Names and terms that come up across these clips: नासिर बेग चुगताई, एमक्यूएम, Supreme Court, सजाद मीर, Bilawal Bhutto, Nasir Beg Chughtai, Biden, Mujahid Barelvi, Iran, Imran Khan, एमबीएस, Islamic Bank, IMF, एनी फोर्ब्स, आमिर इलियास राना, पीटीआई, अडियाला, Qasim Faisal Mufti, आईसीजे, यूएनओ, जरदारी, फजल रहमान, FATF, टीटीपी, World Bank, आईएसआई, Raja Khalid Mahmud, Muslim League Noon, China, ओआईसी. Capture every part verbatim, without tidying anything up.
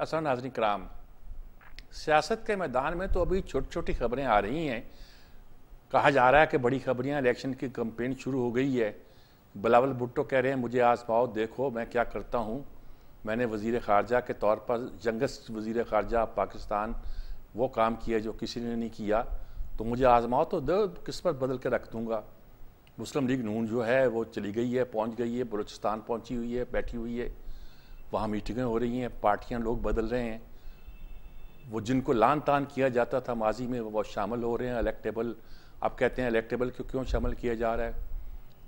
असर नाज़रीन कराम, सियासत के मैदान में तो अभी छोटी छोटी खबरें आ रही हैं। कहा जा रहा है कि बड़ी खबरियाँ, इलेक्शन की कैंपेन शुरू हो गई है। बिलावल भुट्टो कह रहे हैं मुझे आजमाओ, देखो मैं क्या करता हूँ। मैंने वज़ीर ख़ारजा के तौर पर यंगस्ट वज़ीर ख़ारजा पाकिस्तान वो काम किया जो किसी ने नहीं किया, तो मुझे आजमाओ तो दो किस्मत बदल के रख दूँगा। मुस्लिम लीग नून जो है वो चली गई है, पहुंच गई है, बलूचिस्तान पहुंची हुई है, बैठी हुई है, वहाँ मीटिंगें हो रही हैं, पार्टियाँ लोग बदल रहे हैं। वो जिनको लान तान किया जाता था माजी में वो शामिल हो रहे हैं, इलेक्टेबल। अब कहते हैं इलेक्टेबल को क्यों शामिल किया जा रहा है।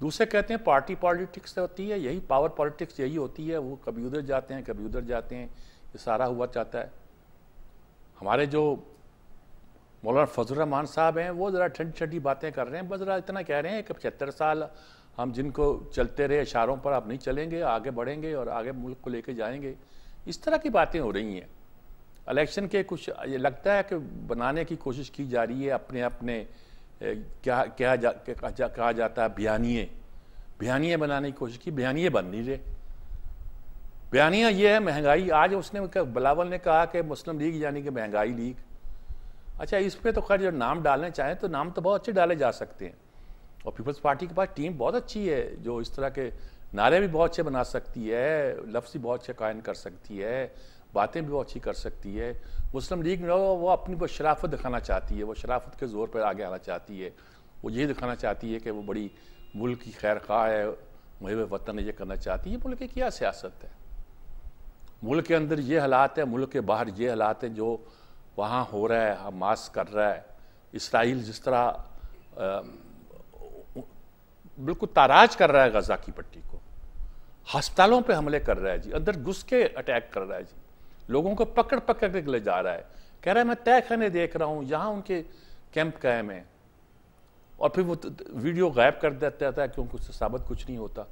दूसरे कहते हैं पार्टी पॉलिटिक्स होती है, यही पावर पॉलिटिक्स यही होती है, वो कभी उधर जाते हैं कभी उधर जाते हैं, ये सारा हुआ चाहता है। हमारे जो मौलाना फजल रहमान साहब हैं वो ज़रा ठंडी ठंडी बातें कर रहे हैं, बस ज़रा इतना कह रहे हैं कि पचहत्तर साल हम जिनको चलते रहे इशारों पर अब नहीं चलेंगे, आगे बढ़ेंगे और आगे मुल्क को लेके जाएंगे। इस तरह की बातें हो रही हैं। इलेक्शन के कुछ ये लगता है कि बनाने की कोशिश की जा रही है, अपने अपने क्या क्या जा, कहा जा, जा, जाता है बयानिए बयानिए बनाने की कोशिश की, बयानिए बन नहीं रहे। बयानिया ये है महंगाई। आज उसने बिलावल ने कहा कि मुस्लिम लीग यानी कि महंगाई लीग। अच्छा, इस पर तो खैर जो नाम डालने चाहें तो नाम तो बहुत अच्छे डाले जा सकते हैं, और पीपल्स पार्टी के पास टीम बहुत अच्छी है जो इस तरह के नारे भी बहुत अच्छे बना सकती है, लफ्ज़ भी बहुत अच्छे कायन कर सकती है, बातें भी बहुत अच्छी कर सकती है। मुस्लिम लीग में वो अपनी वो शराफत दिखाना चाहती है, वो शराफत के ज़ोर पर आगे आना चाहती है, वो यही दिखाना चाहती है कि वो बड़ी मुल्क की खैर खा है, मुहिब वतन ये करना चाहती है। मुल्क की क्या सियासत है, मुल्क के अंदर ये हालात है, मुल्क के बाहर ये हालात हैं, जो वहाँ हो रहा है हमास कर रहा है, इसराइल जिस तरह बिल्कुल ताराज कर रहा है गजा की पट्टी को, हस्पतालों पे हमले कर रहा है जी, अंदर घुस के अटैक कर रहा है जी, लोगों को पकड़ पकड़ के ले जा रहा है, कह रहा है मैं तय खाने देख रहा हूँ, यहाँ उनके कैंप कायम है, और फिर वो वीडियो गायब कर देता है क्योंकि उससे साबित कुछ नहीं होता।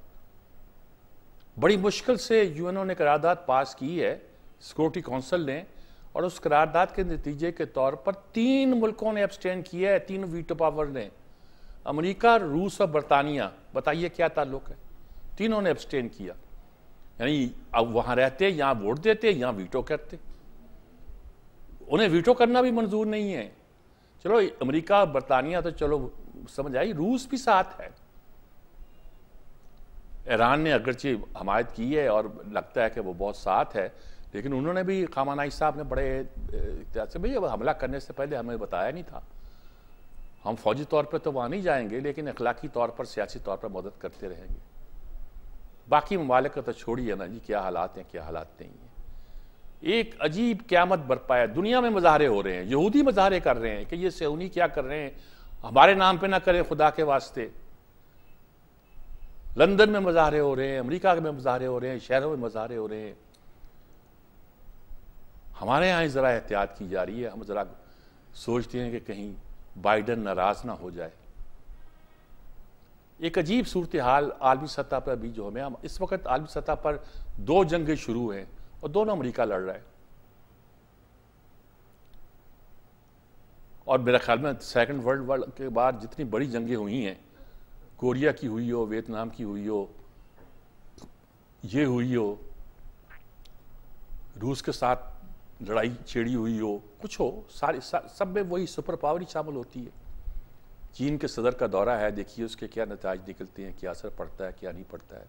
बड़ी मुश्किल से यूएनओ ने करारदाद पास की है, सिक्योरिटी काउंसिल ने, और उस करारदाद के नतीजे के तौर पर तीन मुल्कों ने एब्सटेंड किया है, तीन वीटो पावर ने, अमेरिका, रूस और बरतानिया। बताइए क्या ताल्लुक है, तीनों ने एब्सटेंड किया, यानी अब वहाँ रहते, यहाँ वोट देते, यहाँ वीटो करते। उन्हें वीटो करना भी मंजूर नहीं है। चलो अमेरिका और बरतानिया तो चलो समझ आई, रूस भी साथ है। ईरान ने अगरचे हमायत की है और लगता है कि वो बहुत साथ है, लेकिन उन्होंने भी, खामानाई साहब ने बड़े एहतियात से, भैया हमला करने से पहले हमें बताया नहीं था, हम फौजी तौर पर तो वहाँ नहीं जाएंगे लेकिन अखलाकी तौर पर, सियासी तौर पर मदद करते रहेंगे। बाकी ममालिक का तो छोड़िए ना जी, क्या हालात हैं क्या हालात नहीं हैं। एक अजीब क़यामत बरपा है, दुनिया में मुजाहरे हो रहे हैं, यहूदी मुजाहरे कर रहे हैं कि ये सऊनी क्या कर रहे हैं, हमारे नाम पर ना करें खुदा के वास्ते। लंदन में मुजाहरे हो रहे हैं, अमरीका में मुजाहरे हो रहे हैं, शहरों में मुजाहरे हो रहे हैं। हमारे यहाँ ज़रा एहतियात की जा रही है, हम ज़रा सोचते हैं कि कहीं बाइडन नाराज़ ना हो जाए। एक अजीब सूरत हाल आलमी सतह पर अभी जो हमें, हम इस वक्त आलमी सतह पर दो जंगें शुरू हैं और दोनों अमेरिका लड़ रहा है, और मेरे ख्याल में सेकंड वर्ल्ड वार के बाद जितनी बड़ी जंगें हुई हैं, कोरिया की हुई हो, वियतनाम की हुई हो, ये हुई हो, रूस के साथ लड़ाई छेड़ी हुई हो, कुछ हो, सारी सा, सब में वही सुपर पावर ही शामिल होती है। चीन के सदर का दौरा है, देखिए उसके क्या नताज निकलते हैं, क्या असर पड़ता है क्या नहीं पड़ता है,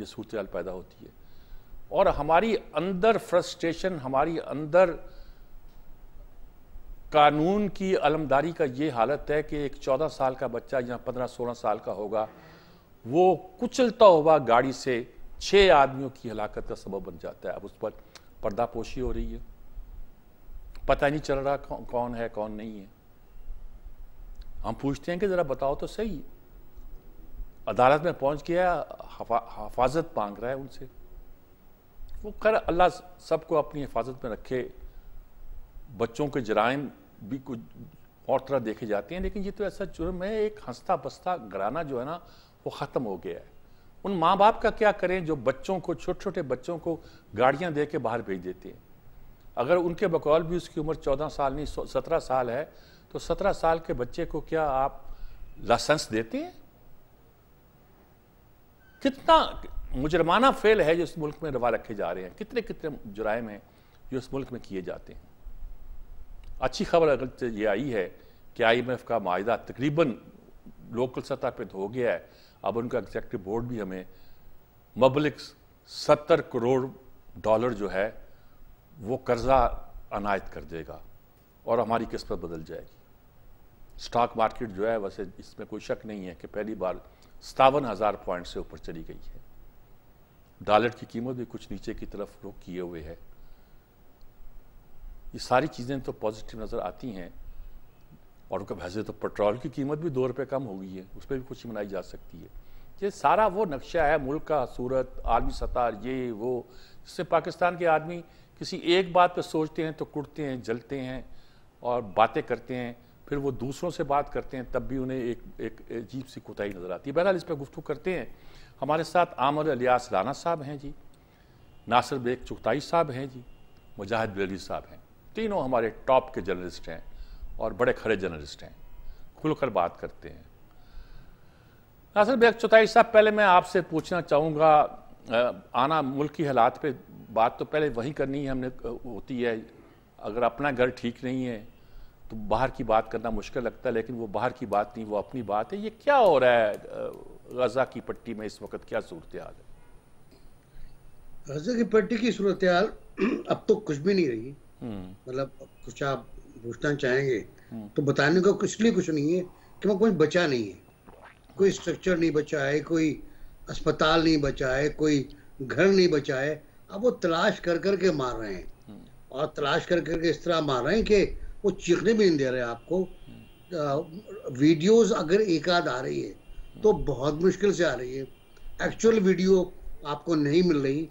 ये सूरत हाल पैदा होती है। और हमारी अंदर फ्रस्ट्रेशन, हमारी अंदर कानून की अलमदारी का ये हालत है कि एक चौदह साल का बच्चा या पंद्रह सोलह साल का होगा, वो कुचलता हुआ गाड़ी से छः आदमियों की हलाकत का सबब बन जाता है। अब उस पर पर्दापोशी हो रही है, पता नहीं चल रहा कौ, कौन है कौन नहीं है। हम पूछते हैं कि ज़रा बताओ तो सही, अदालत में पहुंच गया, हफा, हफाजत मांग रहा है उनसे। वो खैर अल्लाह सबको अपनी हिफाजत में रखे, बच्चों के जराइम भी कुछ और तरह देखे जाते हैं, लेकिन ये तो ऐसा जुर्म है, एक हंसता बसता घराना जो है ना वो ख़त्म हो गया है। उन माँ बाप का क्या करें जो बच्चों को, छोटे छोटे बच्चों को गाड़ियाँ दे के बाहर भेज देते हैं। अगर उनके बकौल भी उसकी उम्र चौदह साल नहीं सत्रह साल है, तो सत्रह साल के बच्चे को क्या आप लाइसेंस देते हैं? कितना मुजरमाना फेल है जो इस मुल्क में रवा रखे जा रहे हैं, कितने कितने जुराइम हैं ये उस मुल्क में किए जाते हैं। अच्छी खबर अगर ये आई है कि आईएमएफ का माहिदा तकरीबन लोकल सतह पर हो गया है, अब उनका एग्जीक्यूटिव बोर्ड भी हमें मबलिक सत्तर करोड़ डॉलर जो है वो कर्जा अनायत कर देगा और हमारी किस्मत बदल जाएगी। स्टॉक मार्केट जो है वैसे इसमें कोई शक नहीं है कि पहली बार सतावन हज़ार पॉइंट से ऊपर चली गई है, डॉलर की कीमत भी कुछ नीचे की तरफ रुख किए हुए है। ये सारी चीज़ें तो पॉजिटिव नज़र आती हैं और उनका वैसे तो पेट्रोल की कीमत भी दो रुपये कम हो गई है, उस पर भी कुछ मनाई जा सकती है। ये सारा वो नक्शा है मुल्क का, सूरत, आलमी सतह, ये वो, जिससे पाकिस्तान के आदमी किसी एक बात पर सोचते हैं तो कुटते हैं, जलते हैं और बातें करते हैं, फिर वो दूसरों से बात करते हैं तब भी उन्हें एक एक अजीब सी कोताही नज़र आती है। बहरहाल इस पर गुफ्तगू करते हैं। हमारे साथ आमिर इलियास राना साहब हैं जी, नासिर बेग चुगताई साहब हैं जी, मुजाहिद बरेलवी साहब हैं, तीनों हमारे टॉप के जर्नलिस्ट हैं और बड़े खरे जर्नलिस्ट हैं, खुलकर बात करते हैं। नासिर बेग चुगताई साहब, पहले मैं आपसे पूछना चाहूँगा, आना मुल्क की हालात पे बात तो पहले वही करनी है हमने होती है, अगर अपना घर ठीक नहीं है तो बाहर की बात करना मुश्किल लगता है, लेकिन वो बाहर की बात नहीं, वो अपनी बात है। ये क्या हो रहा है गजा की पट्टी में इस वक्त, क्या सूरत हाल है? गजा की पट्टी की सूरत हाल अब तो कुछ भी नहीं रही, मतलब कुछ आप पूछना चाहेंगे तो बताने को कुछ नहीं कुछ नहीं है कि वो कुछ बचा नहीं है, कोई स्ट्रक्चर नहीं बचा है, कोई अस्पताल नहीं बचा है, कोई घर नहीं बचा है। अब वो तलाश कर कर के मार रहे हैं और तलाश कर कर के इस तरह मार रहे हैं कि वो चीखने भी नहीं दे रहे आपको। वीडियोस अगर एक आध आ रही है तो बहुत मुश्किल से आ रही है, एक्चुअल वीडियो आपको नहीं मिल रही,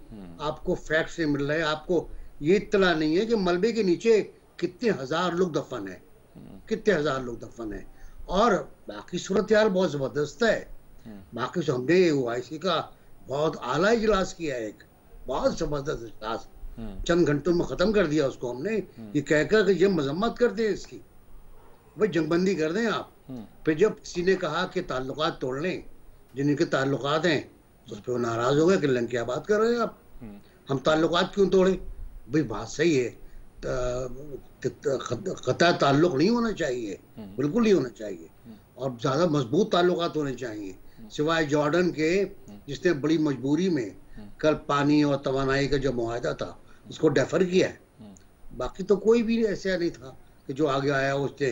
आपको फैक्ट्स नहीं मिल रहे, आपको ये इतला नहीं है कि मलबे के नीचे कितने हजार लोग दफन है, कितने हजार लोग दफन है। और बाकी सूरत यार बहुत जबरदस्त है। बाकी से हमने यूआईसी का बहुत आला इजलास किया, एक बहुत जबरदस्त इजलास, चंद घंटों में खत्म कर दिया उसको हमने, ये कहकर कि ये मजम्मत कर दें इसकी, भाई जंगबंदी कर दें आप। फिर जब किसी ने कहा कि ताल्लुकात तोड़ लें, जिनके ताल्लुकात हैं तो उस पर वो नाराज हो गए कि लन क्या बात कर रहे हैं आप, हम ताल्लुकात क्यों तोड़े? भाई बात सही है, कतई ताल्लुक नहीं होना चाहिए, बिल्कुल नहीं होना चाहिए, और ज्यादा मजबूत ताल्लुकात होने चाहिए, सिवाय जॉर्डन के जिसने बड़ी मजबूरी में कल पानी और तवानाई का जो मुआहदा था उसको डेफर किया है। बाकी तो कोई भी ऐसा नहीं था कि जो आगे आया उसने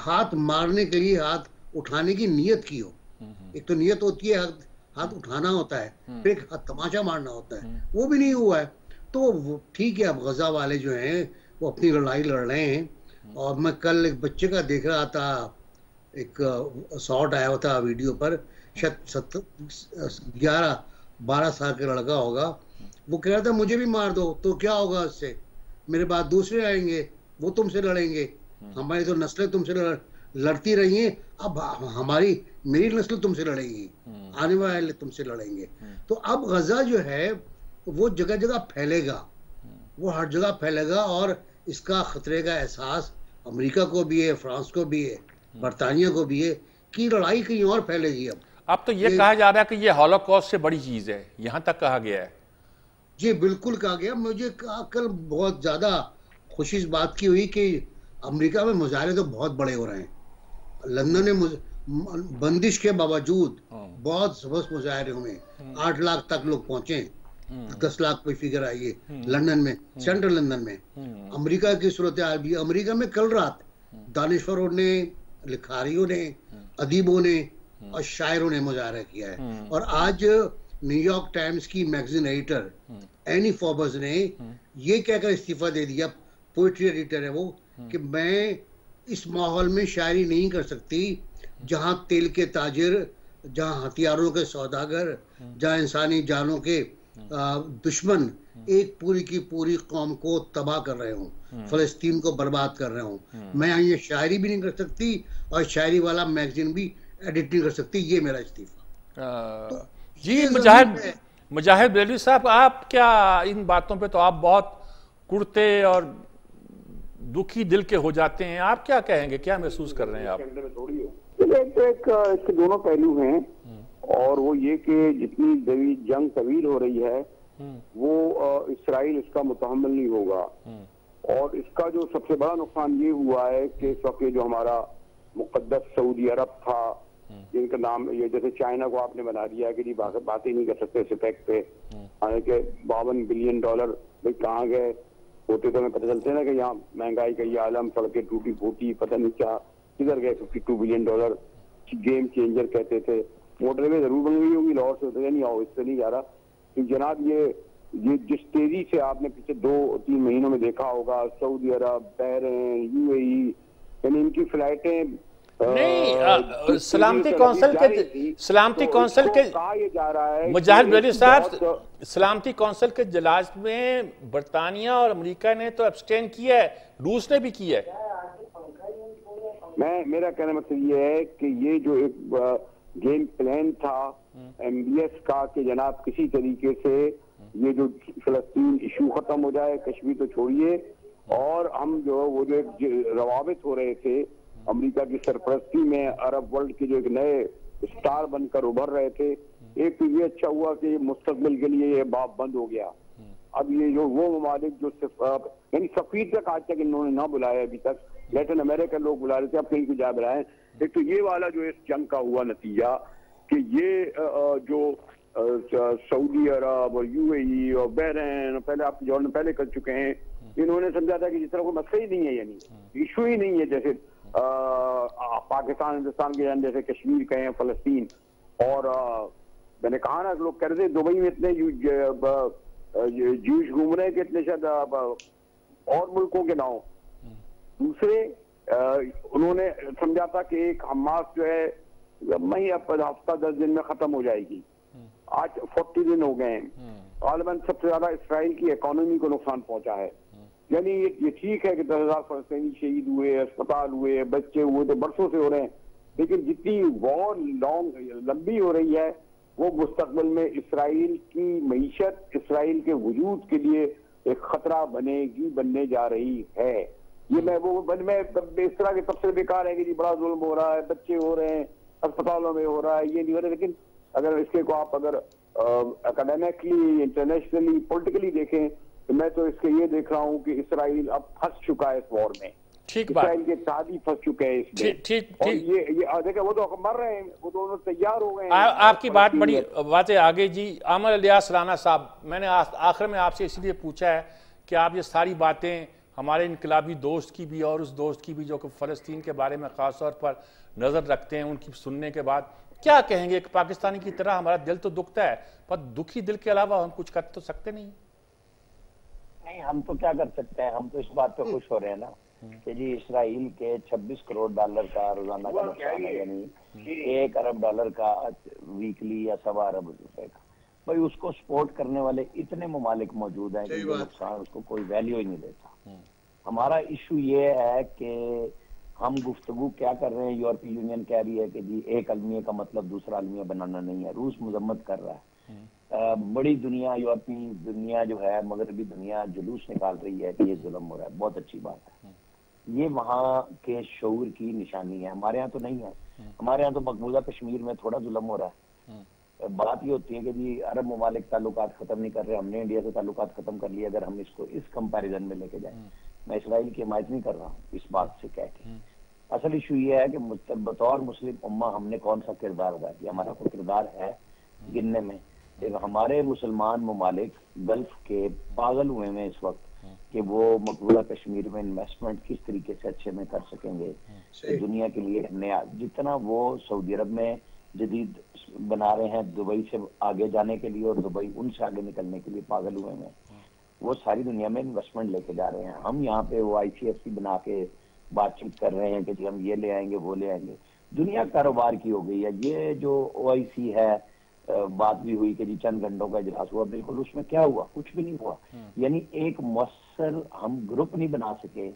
हाथ मारने के लिए हाथ उठाने की नीयत की हो। एक तो नीयत होती है, हाथ उठाना होता है, फिर हाथ तमाचा मारना होता है, वो भी नहीं हुआ है। तो ठीक है, अब गजा वाले जो हैं वो अपनी लड़ाई लड़ रहे हैं। और मैं कल एक बच्चे का देख रहा था, एक शॉट आया हुआ था वीडियो पर, शायद ग्यारह बारह साल का लड़का होगा, वो कह रहा था मुझे भी मार दो तो क्या होगा उससे, मेरे बाद दूसरे आएंगे वो तुमसे लड़ेंगे, हमारी तो नस्लें तुमसे लड़, लड़ती रही हैं, अब हमारी मेरी नस्ल तुमसे लड़ेगी, आने वाले तुमसे लड़ेंगे। तो अब गजा जो है वो जगह जगह फैलेगा, वो हर जगह फैलेगा और इसका खतरे का एहसास अमेरिका को भी है, फ्रांस को भी है, बरतानिया को भी है कि लड़ाई कहीं और फैलेगी। अब अब तो ये कहा जा रहा है कि ये हॉलोकॉस्ट से बड़ी चीज है, यहाँ तक कहा गया है। जी बिल्कुल कहा गया। मुझे कल बहुत ज्यादा खुशी इस बात की हुई कि अमेरिका में मुजाहरे तो बहुत बड़े हो रहे हैं, लंदन में बंदिश के बावजूद बहुत जबरदस्त मुजाहरे हुए, आठ लाख तक लोग पहुंचे, दस लाख कोई फिगर आई है लंदन में, सेंट्रल लंदन में। अमेरिका की सूरत हाल भी, अमेरिका में कल रात दानिश्वरों ने, लिखारियों ने, अदीबों ने और शायरों ने मुजाहरा किया है। और आज न्यूयॉर्क टाइम्स की मैगजीन एडिटर एनी फोर्ब्स ने ये कहकर इस्तीफा दे दिया, पोइट्री एडिटर है वो, कि मैं इस माहौल में शायरी नहीं कर सकती जहां तेल के ताजिर, जहां हथियारों के सौदागर, जहां इंसानी जानों के दुश्मन एक पूरी की पूरी कौम को तबाह कर रहे हूँ, फलस्तीन को बर्बाद कर रहे हूँ, मैं ये शायरी भी नहीं कर सकती और शायरी वाला मैगजीन भी एडिट नहीं कर सकती, ये मेरा इस्तीफा। तो जी मुजाहिद मुजाहिद बरेलवी साहब, आप क्या इन बातों पे तो आप बहुत कुड़ते और दुखी दिल के हो जाते हैं, आप क्या कहेंगे, क्या महसूस कर रहे हैं आप? इसके दोनों पहलू हैं और वो ये कि जितनी जंग तवील हो रही है वो इसराइल इसका मुतहम्मिल नहीं होगा। और इसका जो सबसे बड़ा नुकसान ये हुआ है कि इस वक्त जो हमारा मुकद्दस सऊदी अरब था, जिनका नाम ये जैसे चाइना को आपने बना दिया कि जी बात ही नहीं कर सकते सिपेक पे, हालांकि बावन बिलियन डॉलर भाई कहाँ गए होते तो हमें पता चलते ना कि यहाँ महंगाई का ये आलम, सड़कें टूटी फूटी, पता नहीं क्या किधर गए। Fifty two billion dollar game changer कहते थे। मोटरवे जरूर बन गई होगी, लाहौर से उतरे नहीं आओ, इससे नहीं जा रहा। तो जनाब ये ये जिस तेजी से आपने पिछले दो तीन महीनों में देखा होगा, सऊदी अरब, बहरीन, यूएई, यानी इनकी फ्लाइटें नहीं, सलामती कौंसिल के सलामती कौंसिल के ये जा रहा है। मुजाहिद बरेलवी साहब, सलामती कौंसिल के इजलास में बरतानिया और अमेरिका ने तो एब्सटेंड किया है, रूस ने भी किया है। मैं मेरा कहना मतलब ये है कि ये जो एक गेम प्लान था एमबीएस का कि जनाब किसी तरीके से ये जो फिलिस्तीन इशू खत्म हो जाए, कश्मीर तो छोड़िए, और हम जो वो जो एक रवाबित हो रहे थे अमेरिका की सरपरस्ती में, अरब वर्ल्ड के जो एक नए स्टार बनकर उभर रहे थे, एक तो ये अच्छा हुआ कि मुस्तकबिल के लिए ये बाप बंद हो गया। अब ये जो वो ममालिक जो सिर्फ यानी सफीर तक आज तक इन्होंने ना बुलाया, अभी तक लेटिन अमेरिका लोग बुला रहे थे, अब कहीं को जा बुलाए। एक तो ये वाला जो इस जंग का हुआ नतीजा कि ये जो सऊदी अरब और यूएई और बहरीन, पहले आप जॉर्डन पहले कर चुके हैं, इन्होंने समझा था कि जिस तरह कोई मसला ही नहीं है, यानी इशू ही नहीं है, जैसे पाकिस्तान हिंदुस्तान के जान, जैसे कश्मीर कहें, फलस्तीन, और आ, मैंने कहा ना लोग कर दे दुबई में इतने जूश घूम रहे हैं कि इतने शायद और मुल्कों के ना हो। दूसरे उन्होंने समझा था कि एक हमास जो है मई हफ्ता दस दिन में खत्म हो जाएगी, आज फोर्टी दिन हो गए हैं। आलमन सबसे ज्यादा इसराइल की इकोनॉमी को नुकसान पहुंचा है, यानी ये ठीक है कि दस हजार फलस्तीनी शहीद हुए, अस्पताल हुए, बच्चे हुए तो बरसों से हो रहे हैं, लेकिन जितनी वॉर लॉन्ग लंबी हो रही है वो मुस्तकबिल में इसराइल की मीशत, इसराइल के वजूद के लिए एक खतरा बनेगी, बनने जा रही है। ये मैं वो बन में इस तरह के तबसरे बेकार है कि जी बड़ा जुल्म हो रहा है, बच्चे हो रहे हैं, अस्पतालों में हो रहा है, ये नहीं हो रहा। लेकिन अगर इसके को आप अगर एकेडमिकली, इंटरनेशनली, पॉलिटिकली देखें तो मैं तो इसके ये देख रहा हूँ कि इसराइल अब फंस चुका है इस वॉर में, ठीक बात, इसराइल के तादी फंस चुके हैं इसमें। ठीक, और ये ये देखिए वो तो मर रहे हैं, वो तो तैयार हो गए हैं। आपकी बात बड़ी बातें आगे जी। आमिर इलियास राणा साहब, मैंने आखिर में आपसे इसलिए पूछा है कि आप ये सारी बातें हमारे इनकलाबी दोस्त की भी और उस दोस्त की भी जो कि फ़लस्तीन के बारे में ख़ास तौर पर नज़र रखते हैं, उनकी सुनने के बाद क्या कहेंगे? एक पाकिस्तानी की तरह हमारा दिल तो दुखता है, पर दुखी दिल के अलावा हम कुछ कर तो सकते नहीं। नहीं, हम तो क्या कर सकते हैं, हम तो इस बात पे खुश हो रहे हैं ना कि जी इसराइल के छब्बीस करोड़ डॉलर का रोजाना का नुकसान है, यानी एक अरब डॉलर का वीकली या सवा अरब रुपए का। भाई उसको सपोर्ट करने वाले इतने ममालिक मौजूद हैं कि नुकसान उसको कोई वैल्यू ही नहीं देता। हमारा इशू ये है कि हम गुफ्तगू क्या कर रहे हैं। यूरोपीय यूनियन कह रही है कि जी एक अलमिया का मतलब दूसरा अलमिया बनाना नहीं है, रूस मजम्मत कर रहा है। आ, बड़ी दुनिया, यूरोपीय दुनिया जो है, मगरबी दुनिया जुलूस निकाल रही है कि ये जुल्म हो रहा है। बहुत अच्छी बात है, ये वहाँ के शऊर की निशानी है। हमारे यहाँ तो नहीं है, हमारे यहाँ तो मकबूजा कश्मीर में थोड़ा जुल्म हो रहा है। बात ये होती है कि जी अरब ममालिक ताल्लुकात खत्म नहीं कर रहे, हमने इंडिया से ताल्लुकात खत्म कर लिए। अगर हम इसको इस कंपैरिजन में लेके जाए, मैं इसराइल की हिमायत नहीं कर रहा हूँ इस बात से कह के, असल इशू ये है कि बतौर मुस्लिम उम्मा हमने कौन सा किरदार अदा किया। हमारा कोई किरदार है गिनने में। हमारे मुसलमान ममालिक गल्फ के पागल हुए हैं इस वक्त कि वो मकबूजा कश्मीर में इन्वेस्टमेंट किस तरीके से अच्छे में कर सकेंगे, तो दुनिया के लिए नया जितना वो सऊदी अरब में जदीद बना रहे हैं दुबई से आगे जाने के लिए और दुबई उनसे आगे निकलने के लिए पागल हुए हैं। वो सारी दुनिया में इन्वेस्टमेंट लेके जा रहे हैं। हम यहाँ पे वो आई सी एफ सी बना के बातचीत कर रहे हैं कि जी हम ये ले आएंगे, वो ले आएंगे। दुनिया कारोबार की हो गई है। ये जो ओ आई सी है, बात भी हुई कि जी चंद घंटों का इजलास हुआ, बिल्कुल उसमें क्या हुआ? कुछ भी नहीं हुआ। यानी एक मौसर हम ग्रुप नहीं बना सके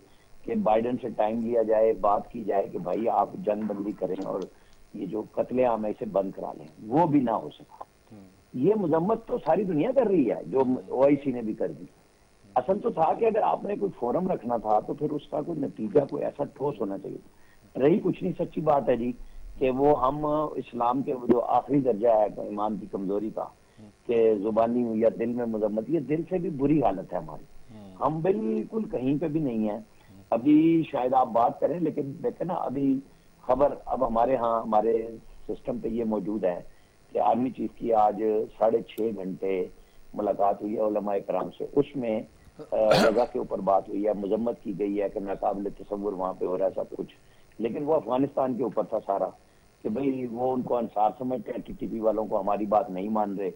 कि बाइडन से टाइम लिया जाए, बात की जाए कि भाई आप जंग बंदी करें और ये जो कत्लेआम है इसे बंद करा लें, वो भी ना हो सका। ये मजम्मत तो सारी दुनिया कर रही है, जो ओ आई सी ने भी कर दी। असल तो था कि अगर आपने कोई फोरम रखना था तो फिर उसका कोई नतीजा, कोई ऐसा ठोस होना चाहिए। रही कुछ नहीं, सच्ची बात है जी कि वो हम इस्लाम के जो आखिरी दर्जा है ईमान की कमजोरी का, कि जुबानी हुई या दिल में मजम्मत, ये दिल से भी बुरी हालत है हमारी, हम बिल्कुल कहीं पे भी नहीं है। अभी शायद आप बात करें, लेकिन देखें ना अभी खबर, अब हमारे यहाँ हमारे सिस्टम पे ये मौजूद है कि आर्मी चीफ की आज साढ़े छः घंटे मुलाकात हुई है उलमा कराम से, उसमें गजा के ऊपर बात हुई है, मजम्मत की गई है कि नाकाबिल तसव्वुर वहाँ पे हो रहा है सब कुछ, लेकिन वो अफगानिस्तान के ऊपर था सारा कि भाई वो उनको अंसार समझते हैं, टीटीपी वालों को हमारी बात नहीं मान रहे,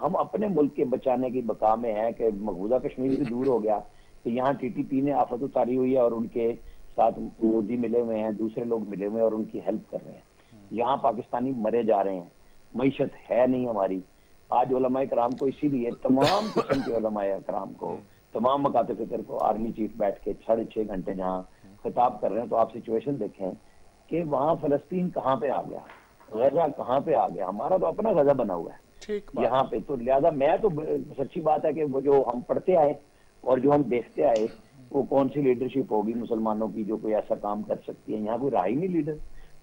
हम अपने मुल्क के बचाने की बका में है कि मकबूजा कश्मीर से दूर हो गया कि यहाँ टीटीपी ने आफत उतारी हुई है और उनके साथ मोदी मिले हुए हैं, दूसरे लोग मिले हुए हैं और उनकी हेल्प कर रहे हैं, यहाँ पाकिस्तानी मरे जा रहे हैं, मैशत है नहीं हमारी। आज उलमाए कराम को इसीलिए तमाम किस्म के उलमाए कराम को तमाम मकाते फिक्र को आर्मी चीफ बैठ के साढ़े छः घंटे जहाँ खिताब कर रहे हैं, तो आप सिचुएशन देखें कि वहाँ फलस्तीन कहाँ पे आ गया, गजा कहाँ पे आ गया, हमारा तो अपना गजा बना हुआ है यहाँ पे। तो लिहाजा मैं तो सच्ची बात है कि वो जो हम पढ़ते आए और जो हम देखते आए वो कौन सी लीडरशिप होगी मुसलमानों की जो कोई ऐसा काम कर सकती है, यहाँ कोई रहा ही नहीं लीडर,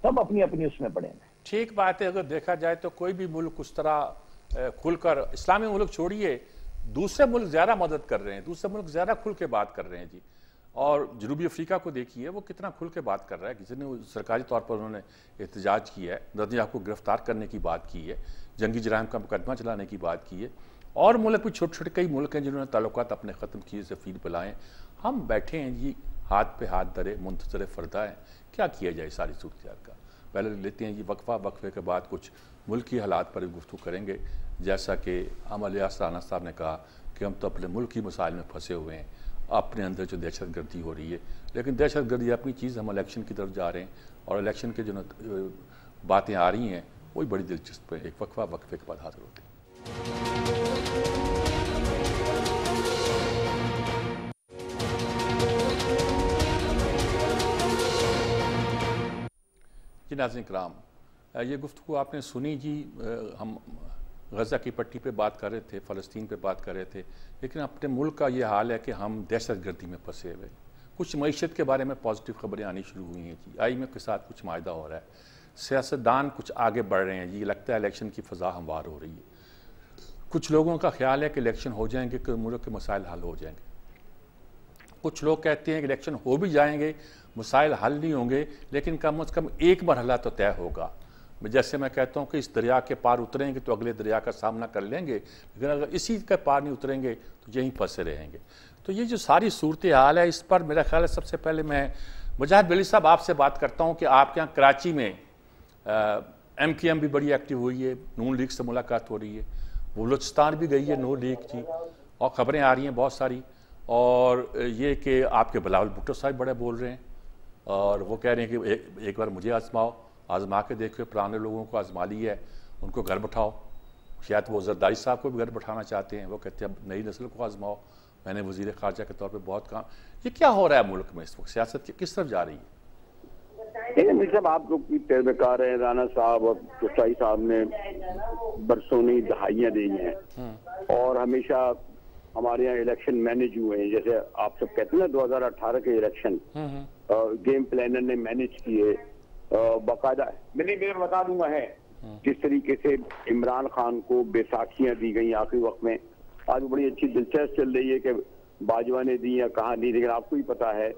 सब अपनी अपनी उसमें पड़े हैं। ठीक बात है, अगर देखा जाए तो कोई भी मुल्क उस तरह खुलकर, इस्लामी मुल्क छोड़िए, दूसरे मुल्क ज़्यादा मदद कर रहे हैं, दूसरे मुल्क ज़्यादा खुल के बात कर रहे हैं जी। और जनूबी अफ्रीका को देखिए वो कितना खुल के बात कर रहा है, किसी ने सरकारी तौर पर उन्होंने एहतजाज किया है, रजनी आपको गिरफ्तार करने की बात की है, जंगी जराइम का मुकदमा चलाने की बात की है, और मुल्क भी छोटे छोटे कई मुल्क हैं जिन्होंने ताल्लुकात अपने ख़त्म किए, सफ़ील पिलाएँ, हम बैठे हैं जी हाथ पे हाथ धरे मुंतज़र फ़रदा हैं, क्या किया जाए सारी सूरत का। पहले लेते हैं ये वक्फा, वक्फे के बाद कुछ मुल्की हालात पर भी गुफ्तु करेंगे, जैसा कि अमीर इलियास राणा साहब ने कहा कि हम तो अपने मुल्क की मसाइल में फंसे हुए हैं, अपने अंदर जो दहशत गर्दी हो रही है, लेकिन दहशत गर्दी अपनी चीज़, हम इलेक्शन की तरफ जा रहे हैं और इलेक्शन के जो बातें आ रही हैं वही बड़ी दिलचस्प है। एक वक्फा, वक्फे के बाद हाजिर होते हैं। जी नाज़रीन कराम, ये गुफ्तगू आपने सुनी जी, हम गजा की पट्टी पे बात कर रहे थे, फ़लस्तीन पे बात कर रहे थे, लेकिन अपने मुल्क का ये हाल है कि हम दहशत गर्दी में फंसे हुए। कुछ मैशत के बारे में पॉजिटिव खबरें आनी शुरू हुई हैं जी, आई एम एफ के साथ कुछ माहिदा हो रहा है, सियासतदान कुछ आगे बढ़ रहे हैं जी, लगता है इलेक्शन की फ़ज़ा हमवार हो रही है, कुछ लोगों का ख्याल है कि इलेक्शन हो जाएंगे कि मुल्क के मसाइल हल हो जाएंगे, कुछ लोग कहते हैं कि इलेक्शन हो भी जाएंगे मसाइल हल नहीं होंगे, लेकिन कम अज़ कम एक मरहला तो तय होगा। जैसे मैं कहता हूँ कि इस दरिया के पार उतरेंगे तो अगले दरिया का सामना कर लेंगे, लेकिन अगर इसी के पार नहीं उतरेंगे तो यहीं फंसे रहेंगे। तो ये जो सारी सूरत हाल है, इस पर मेरा ख्याल है सबसे पहले मैं मुजाहिद बरेलवी साहब आपसे बात करता हूँ कि आपके यहाँ कराची में एम क्यू एम भी बड़ी एक्टिव हुई है, नून लीग से मुलाकात हो रही है, बलूचिस्तान भी गई है नून लीग की, और ख़बरें आ रही हैं बहुत सारी, और ये कि आपके बिलावल भुट्टो साहब बड़े बोल रहे हैं और वो कह रहे हैं कि एक, एक बार मुझे आजमाओ, आजमा के देखो, पुराने लोगों को आजमा ली है, उनको घर बैठाओ, शायद वो जरदारी साहब को भी घर बैठाना चाहते हैं, वो कहते हैं अब नई नस्ल को आजमाओ, मैंने वजीर खारजा के तौर पे बहुत काम। ये क्या हो रहा है मुल्क में इस वक्त, सियासत की किस तरफ जा रही है? साहब आप लोग भी तजर्बेकार हैं, राणा साहब और चुगताई साहब ने बरसों ने दहाइयाँ दी हैं और हमेशा हमारे यहाँ इलेक्शन मैनेज हुए हैं, जैसे आप सब कहते हैं ना दो हज़ार अठारह के इलेक्शन गेम प्लानर ने मैनेज किए बाकायदा, मैंने मैं बता दूंगा है जिस तरीके से इमरान खान को बेसाखियां दी गई आखिरी वक्त में। आज बड़ी अच्छी दिलचस्प चल रही है कि बाजवा ने दी या कहाँ दी, लेकिन आपको ही पता है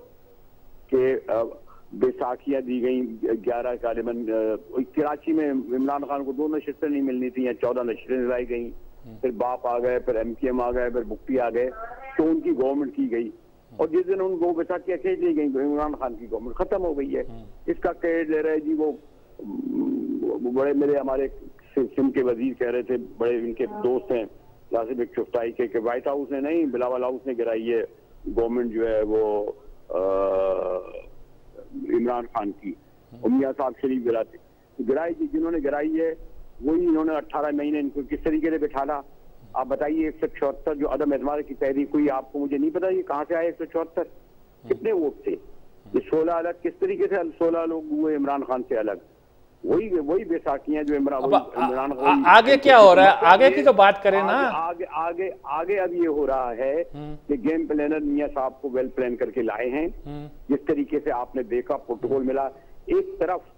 कि बेसाखियां दी गई ग्यारह गालिबन कराची में, इमरान खान को दो नशस्तें नहीं मिलनी थी या चौदह नशस्तें दिलाई गई, फिर बाप आ गए, फिर एमकेएम आ गए, फिर बुक्टी आ गए, तो उनकी गवर्नमेंट की गई और जिस दिन उनको बेचा क्या खेच ली गई तो इमरान खान की गवर्नमेंट खत्म हो गई है। इसका क्रेडिट ले रहे जी वो बड़े मेरे हमारे सिंध के वजीर कह रहे थे, बड़े इनके दोस्त हैं नासिर बेग चुगताई के, व्हाइट हाउस ने नहीं बिलावल हाउस ने गिराई है गवर्नमेंट जो है वो इमरान खान की, मियां साहब शरीफ गिराते गिराई थी, जिन्होंने गिराई है वही इन्होंने अट्ठारह महीने इनको किस तरीके से बिठाना आप बताइए। एक सौ चौहत्तर जो अदम एतमाद की तहरीक हुई आपको मुझे नहीं पता ये कहाँ से आया, एक सौ चौहत्तर कितने वोट थे ये, सोलह अलग किस तरीके से सोलह लोग हुए इमरान खान से अलग, वही वही बेसाखियां जो इमरान इमरान खान। आगे क्या हो रहा है, आगे की तो बात करें ना, आगे आगे आगे अब ये हो रहा है कि गेम प्लानर मियां साहब को वेल प्लान करके लाए हैं, जिस तरीके से आपने देखा प्रोटोकॉल मिला, एक तरफ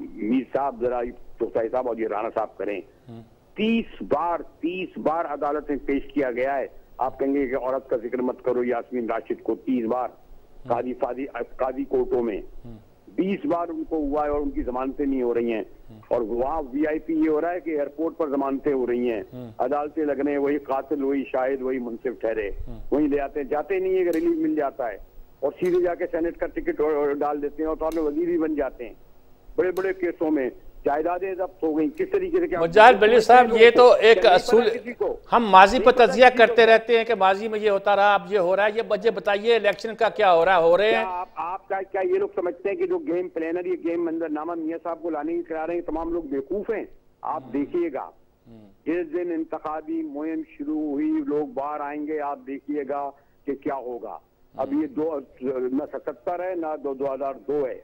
मीर साहब जरा चौथाई साहब और ये राणा साहब करें तीस बार तीस बार अदालत में पेश किया गया है। आप कहेंगे कि औरत का जिक्र मत करो, यास्मीन राशिद को तीस बार काजी फादी काजी कोर्टों में बीस बार उनको हुआ है और उनकी जमानतें नहीं हो रही हैं। और वहाँ वीआईपी ये हो रहा है कि एयरपोर्ट पर जमानतें हो रही हैं, अदालतें लग रहे हैं, वही कातिल वही शाहिद वही मुंसिफ ठहरे, वहीं ले आते हैं, जाते नहीं है कि रिलीफ मिल जाता है और सीधे जाके सेनेट का टिकट डाल देते हैं और तो वजीर ही बन जाते हैं। बड़े बड़े केसों में जायदादें जब्त हो गई किस तरीके से। मुजाहिद बरेलवी साहब, ये तो एक असूल, हम माजी पर तजिया करते रहते हैं कि माजी में ये होता रहा, अब ये हो रहा है, ये बजे बताइए इलेक्शन का क्या हो रहा हो रहे हैं। आप, आप क्या, क्या ये लोग समझते हैं कि जो गेम प्लानर ये गेम मंजरनामा मियां साहब को लाने की करा रहे हैं, तमाम लोग बेवकूफ हैं। आप देखिएगा जिस दिन इंतखाबी मुहिम शुरू हुई लोग बाहर आएंगे, आप देखिएगा कि क्या होगा। अब ये दो न सतहत्तर है ना दो हजार दो है,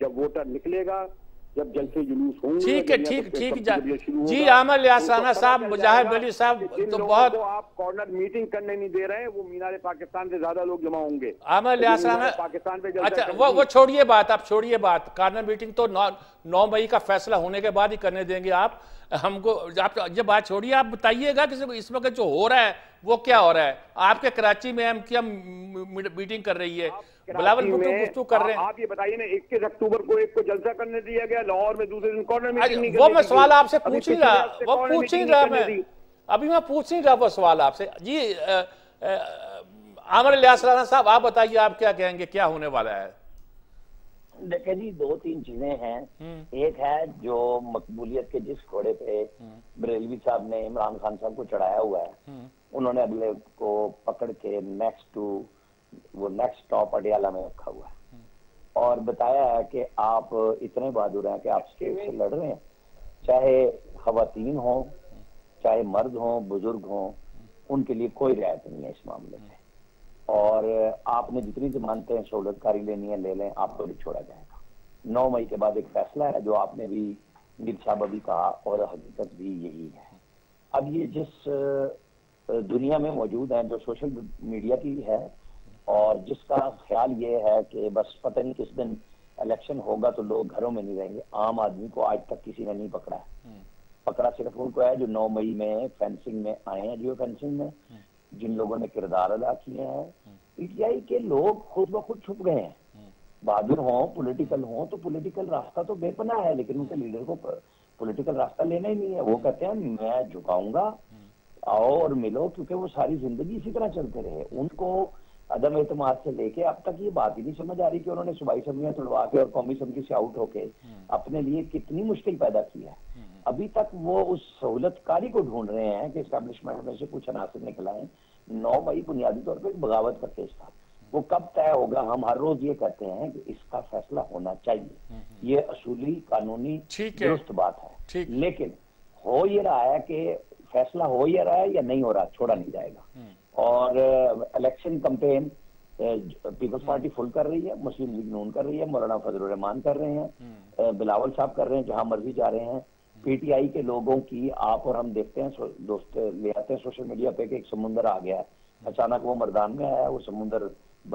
जब वोटर निकलेगा, जब जलसे जुलूस होंगे। ठीक है, ठीक ठीक जी। आमिर इलियास राणा साहब, मुजाहिद बरेलवी साहब, तो बहुत आप कॉर्नर मीटिंग करने नहीं दे रहे हैं, वो मीनारे पाकिस्तान से ज्यादा लोग जमा होंगे। आमिर इलियास राणा पाकिस्तान पे, अच्छा वो वो छोड़िए बात, आप छोड़िए बात, कॉर्नर मीटिंग तो नौ मई का फैसला होने के बाद ही करने देंगे। आप हमको आप ये बात छोड़िए, आप बताइएगा कि इस वक्त जो हो रहा है वो क्या हो रहा है। आपके कराची में हम क्या मीटिंग कर रही है, बिलावल भुट्टो कर रहे हैं, आप ये बताइए ना। इक्कीस अक्टूबर को एक को जलसा करने दिया गया लाहौर में, दूसरे दिन कॉर्नर मीटिंग नहीं। वो मैं सवाल आपसे पूछ ही रहा, वो पूछ ही रहा मैं अभी मैं पूछ ही रहा वो सवाल आपसे जी। आमिर इलियास राणा साहब, आप बताइए, आप क्या कहेंगे, क्या होने वाला है? देखिए जी, दो तीन चीजें हैं। एक है जो मकबूलियत के जिस घोड़े पे बरेलवी साहब ने इमरान खान साहब को चढ़ाया हुआ है, उन्होंने अगले को पकड़ के नेक्स्ट टू वो नेक्स्ट स्टॉप अडियाला में रखा हुआ है और बताया है कि आप इतने बहादुर हैं कि आप स्टेट से लड़ रहे हैं, चाहे खवातीन हो चाहे मर्द हो बुजुर्ग हो, उनके लिए कोई रियायत नहीं है इस मामले में। और आपने जितनी जमानतें सहूलतकारी लेनी है ले लें, आपको भी छोड़ा जाएगा। नौ मई के बाद एक फैसला है जो आपने भी गिर साहब अभी कहा और हकीकत भी यही है। अब ये जिस दुनिया में मौजूद है जो सोशल मीडिया की है और जिसका ख्याल ये है कि बस पता नहीं किस दिन इलेक्शन होगा तो लोग घरों में नहीं रहेंगे, आम आदमी को आज तक किसी ने नहीं पकड़ा है। पकड़ा सिर्फ उनको है जो नौ मई में फेंसिंग में आए हैं, जियो फेंसिंग में जिन लोगों ने किरदार अदा किए हैं। पीटीआई के लोग खुद ब खुद छुप गए हैं, बहादुर हों पॉलिटिकल हों तो पॉलिटिकल रास्ता तो बेपनाह है, लेकिन उनके लीडर को पॉलिटिकल रास्ता लेना ही नहीं है। वो कहते हैं मैं झुकाऊंगा, आओ और मिलो, क्योंकि वो सारी जिंदगी इसी तरह चलते रहे। उनको अदम एतमाद से लेके अब तक ये बात ही नहीं समझ आ रही कि उन्होंने सूबाई असम्बलियां तोड़वा के और कौमी असम्बली से आउट होके अपने लिए कितनी मुश्किल पैदा की है। अभी तक वो उस सहूलतकारी को ढूंढ रहे हैं कि एस्टेब्लिशमेंट में से कुछ अनासर निकलाएं। नौ मई बुनियादी तौर पर बगावत का केस था, वो कब तय होगा? हम हर रोज ये कहते हैं कि इसका फैसला होना चाहिए, ये असूली कानूनी दुरुस्त बात है, लेकिन हो ये रहा है कि फैसला हो ये रहा है या नहीं हो रहा, छोड़ा नहीं जाएगा। और election campaign peoples party full कर रही है, मुस्लिम लीग नून कर रही है, मौलाना फजल रहमान कर रहे हैं, बिलावल साहब कर रहे हैं, जहां मर्जी जा रहे हैं। पीटीआई के लोगों की आप और हम देखते हैं, दोस्त ले आते हैं सोशल मीडिया पे कि एक समुंदर आ गया है, अचानक वो मर्दान में आया, वो समुंदर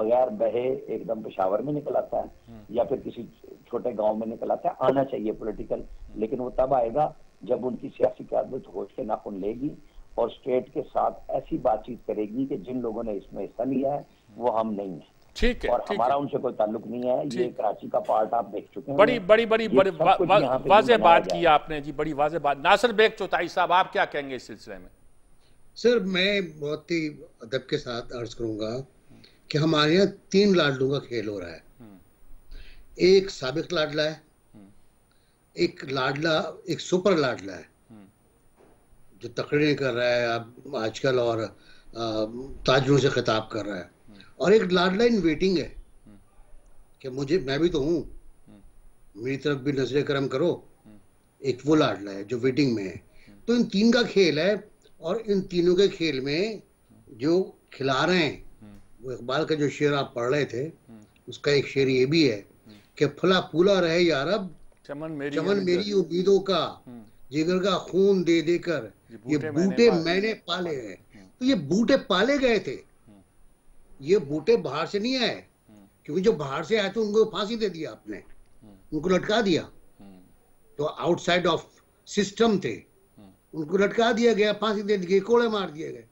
बगैर बहे एकदम पेशावर में निकल आता है या फिर किसी छोटे गाँव में निकल आता है। आना चाहिए पॉलिटिकल, लेकिन वो तब आएगा जब उनकी सियासी क्यादत होश के नाखून लेगी और स्टेट के साथ ऐसी बातचीत करेगी कि जिन लोगों ने इसमें हिस्सा लिया है वो हम नहीं है, ठीक है, और ठीक हमारा है। उनसे कोई ताल्लुक नहीं है। ये कराची का पार्ट आप देख चुके हैं, बड़ी बड़ी बड़ी बड़ी वाज़े बात की आपने जी, बड़ी वाज़े बात। नासिर बेग चौताई साहब, आप क्या कहेंगे इस सिलसिले में? सर, मैं बहुत ही अदब के साथ अर्ज करूंगा कि हमारे यहाँ तीन लाडलों का खेल हो रहा है। एक साबिक लाडला है, एक लाडला एक सुपर लाडला है जो तकरीरें कर रहा है अब आजकल और ताजरों से खिताब कर रहा है, और एक लाडला इन वेटिंग है कि मुझे मैं भी तो हूँ, मेरी तरफ भी नजर करम करो। एक वो लाडला है जो वेटिंग में है। तो इन तीन का खेल है और इन तीनों के खेल में जो खिला रहे हैं वो इकबाल का जो शेर आप पढ़ रहे थे उसका एक शेर ये भी है कि फला फूला रहे यारब चमन मेरी, चमन मेरी उम्मीदों का, जिगर का खून दे देकर ये बूटे मैंने पाले हैं। तो ये बूटे पाले गए थे, ये बूटे बाहर से नहीं आए, क्योंकि जो बाहर से आए थे उनको फांसी दे दिया आपने, उनको लटका दिया, तो आउटसाइड ऑफ सिस्टम थे। उनको लटका दिया गया, फांसी दे दी गई, कोड़े मार दिए गए,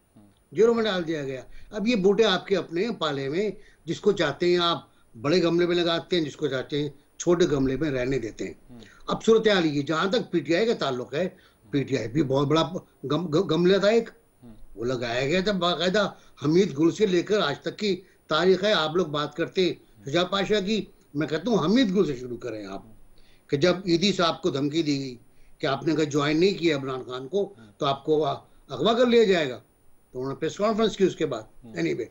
जेलों में डाल दिया गया। अब ये बूटे आपके अपने पाले में, जिसको चाहते हैं आप बड़े गमले में लगाते हैं, जिसको चाहते हैं छोटे गमले में रहने देते हैं। अब सूरत हाल ये, जहाँ तक पीटीआई का ताल्लुक है, पीटीआई भी बहुत बड़ा गम, गम, गमला था एक, वो लगाया गया था बाकायदा। हमीद गुल से लेकर आज तक की तारीख है। आप लोग बात करते हैं शुजा पाशा की, मैं कहता हूँ हमीद गुल से शुरू करें आप, कि जब ईदी साहब को धमकी दी गई कि आपने अगर ज्वाइन नहीं किया इमरान खान को तो आपको अगवा कर लिया जाएगा, तो उन्होंने प्रेस कॉन्फ्रेंस की उसके बाद। एनीवे,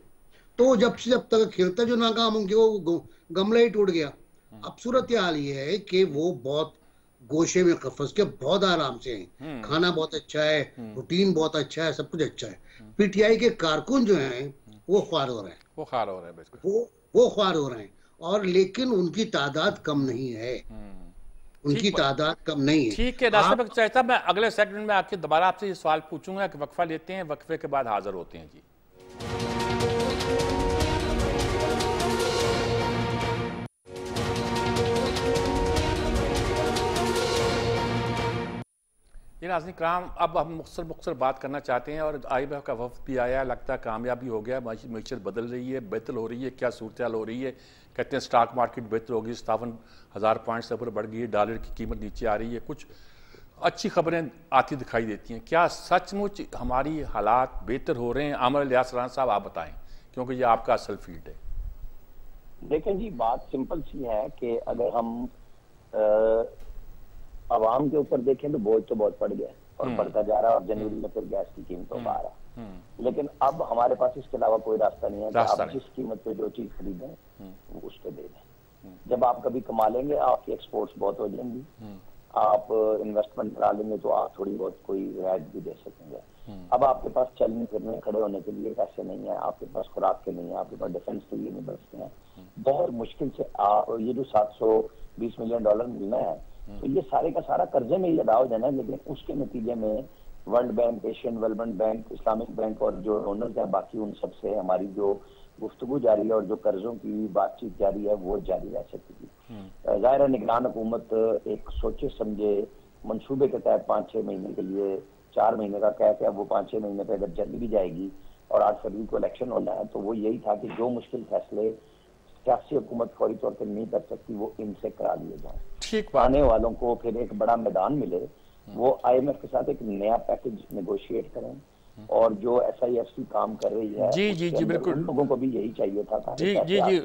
तो जब से जब तक खेलता जो नाकाम उनके वो गमला ही टूट गया। अब सूरत हाल ये है कि वो बहुत गोशे में फंस के बहुत आराम से हैं, खाना बहुत अच्छा है, रूटीन बहुत अच्छा है, सब कुछ अच्छा है। पीटीआई के कारकुन जो हैं वो ख्वार हो रहे हैं, वो ख्वार हो रहे हैं बिल्कुल, वो वो ख्वार हो रहे हैं। और लेकिन उनकी तादाद कम नहीं है, उनकी तादाद कम नहीं है। ठीक है डॉक्टर बेग चुघताई, मैं अगले सेगमेंट में आपके दोबारा आपसे ये सवाल पूछूंगा कि वक्फा लेते हैं, वक्फे के बाद हाजिर होते हैं जी। ये नाज़रीन कराम, अब हम मुख्तसर मुख्तसर बात करना चाहते हैं। और आई एम एफ का वफ़द भी आया, लगता है कामयाबी हो गया, मीशत बदल रही है, बेहतर हो रही है, क्या सूरत हाल हो रही है। कहते हैं स्टॉक मार्केट बेहतर होगी, सतावन हज़ार पॉइंट से ऊपर बढ़ गई है, डॉलर की कीमत नीचे आ रही है, कुछ अच्छी खबरें आती दिखाई देती हैं। क्या सचमुच हमारी हालात बेहतर हो रहे हैं? आमिर इलियास राणा साहब आप बताएँ, क्योंकि ये आपका असल फील्ड है। देखें जी, बात सिंपल सी है कि अगर हम आवाम के ऊपर देखें तो बोझ तो बहुत पड़ गया और बढ़ता जा रहा है, और जनवरी में फिर गैस की कीमतों पर आ रहा है। लेकिन अब हमारे पास इसके अलावा कोई रास्ता नहीं है कि आप जिस कीमत पे जो चीज खरीदें वो उस पे दे दें। जब आप कभी कमा लेंगे, आपकी एक्सपोर्ट्स बहुत हो जाएंगी, आप इन्वेस्टमेंट करा लेंगे तो आप थोड़ी बहुत कोई रियायत भी दे सकेंगे। अब आपके पास चलने फिरने खड़े होने के लिए पैसे नहीं है, आपके पास खुराक के नहीं है, आपके पास डिफेंस के लिए नहीं बचते हैं। बहुत मुश्किल से आप ये जो सात सौ बीस मिलियन डॉलर मिलना है, तो ये सारे का सारा कर्जे में ही अदा हो जाना है। लेकिन उसके नतीजे में World Bank, Asian Development Bank, Islamic Bank और जो ओनर्स हैं बाकी, उन सबसे हमारी जो गुफ्तगू जारी है और जो कर्जों की बातचीत जारी है वो जारी रह सकेगी। ज़ाहिर निगरान हुकूमत एक सोचे समझे मंसूबे के तहत पाँच छः महीने के लिए, चार महीने का कैफ है, वो पाँच छः महीने पर अगर चली भी जाएगी और आठ फरवरी को इलेक्शन होना है, तो वो यही था कि जो मुश्किल फैसले सियासी हुकूमत फौरी तौर पर नहीं कर सकती वो इनसे करा लिए जाए। आने वालों को फिर एक बड़ा मैदान मिले, वो आईएमएफ के साथ एक नया पैकेज नेगोशिएट करें। और जो एसआईएफसी काम कर रही है जी जी जी बिल्कुल, लोगों को भी यही चाहिए था। जी जी जी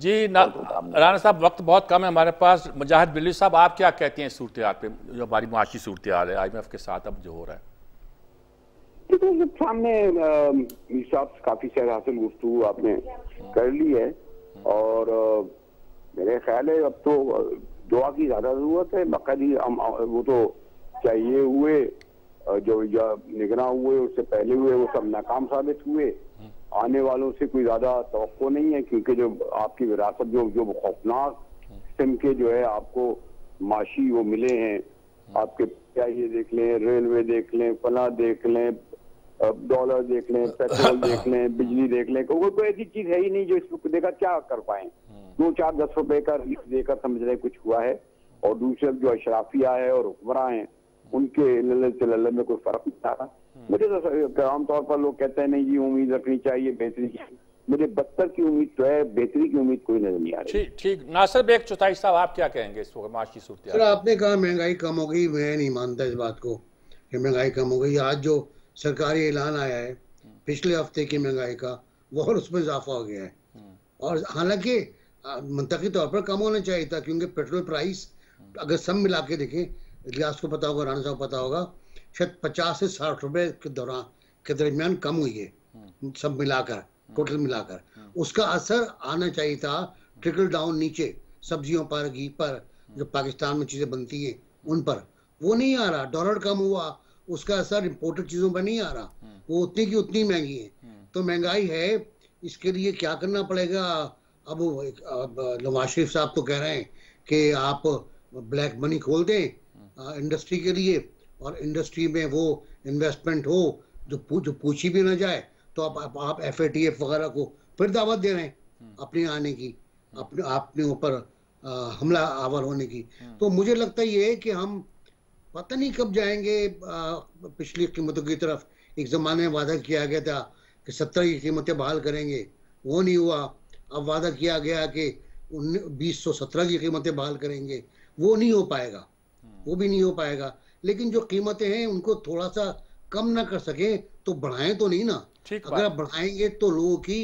जी राणा साहब, वक्त बहुत कम है हमारे पास। मुजाहिद बरेलवी साहब, आप क्या कहते हैं सूरत हाल पे, जो हमारी माशी सूरत हाल है आईएमएफ के साथ अब जो हो रहा है? सामने काफी शहरासन गुफ्तगू आपने कर ली है और मेरे ख्याल है अब तो दुआ की ज्यादा जरूरत है। बकायदी वो तो चाहिए हुए जो निगरां हुए, उससे पहले हुए वो सब नाकाम साबित हुए। आने वालों से कोई ज्यादा तवक्को नहीं है, क्योंकि जो आपकी विरासत जो जो खौफनाक किस्म के जो है आपको माशी वो मिले हैं आपके, क्या ये देख लें, रेलवे देख लें, फला देख लें, डॉलर देख लें, पेट्रोल देख लें, बिजली देख लें, कोई ऐसी चीज है ही नहीं जो इसको देखा क्या कर पाए। दो चार दस रुपए का रिस्क देकर समझ रहे कुछ हुआ है। और दूसरे जो अशराफिया है और हुक्मरां हैं उनके लल्ले चलल्ले में कोई फर्क नहीं आ रहा। मुझे तो आमतौर पर लोग कहते हैं नहीं जी उम्मीद रखनी चाहिए बेहतरी की, मुझे बदतर की उम्मीद तो है, बेहतरी की उम्मीद कोई नजर नहीं आ रही। ठीक ठीक नासिर बेग चुघताई साहब, आप क्या कहेंगे इस माशी सूरत हाल? आपने कहा महंगाई कम हो गई, मैं नहीं मानता इस बात को महंगाई कम हो गई। आज जो सरकारी ऐलान आया है पिछले हफ्ते की महंगाई का, वो और उसमें इजाफा हो गया है। और हालांकि मनतकी तौर पर कम होना चाहिए था, क्योंकि पेट्रोल प्राइस अगर सब मिला के देखें, इलियास को पता होगा, राणा साहब पता होगा, शायद पचास से साठ रुपए के दौरान के दरमियान कम हुई है सब मिलाकर, टोटल मिलाकर। उसका असर आना चाहिए था ट्रिकल डाउन नीचे सब्जियों पर, घी पर, जो पाकिस्तान में चीज़ें बनती हैं उन पर, वो नहीं आ रहा। डॉलर कम हुआ, उसका असर इम्पोर्टेड चीज़ों पर नहीं आ रहा, वो उतनी की उतनी महंगी है। तो महंगाई है, इसके लिए क्या करना पड़ेगा? अब अब नवाज शरीफ साहब तो कह रहे हैं कि आप ब्लैक मनी खोल दें इंडस्ट्री के लिए, और इंडस्ट्री में वो इन्वेस्टमेंट हो जो पूछ, जो पूछी भी ना जाए। तो आप आप, आप एफ ए टी एफ वगैरह को फिर दावत दे रहे हैं अपने आने की, अपने अपने ऊपर हमला आवर होने की। तो मुझे लगता ये है कि हम पता नहीं कब जाएंगे। पिछली कीमतों की तरफ एक ज़माने में वादा किया गया था कि सत्तर की कीमतें बहाल करेंगे, वो नहीं हुआ। अब वादा किया गया कि बीस सौ सत्रह की कीमतें बहाल करेंगे, वो नहीं हो पाएगा, वो भी नहीं हो पाएगा। लेकिन जो कीमतें हैं उनको थोड़ा सा कम ना कर सके तो बढ़ाएं तो नहीं ना। अगर आप बढ़ाएंगे तो लोगों की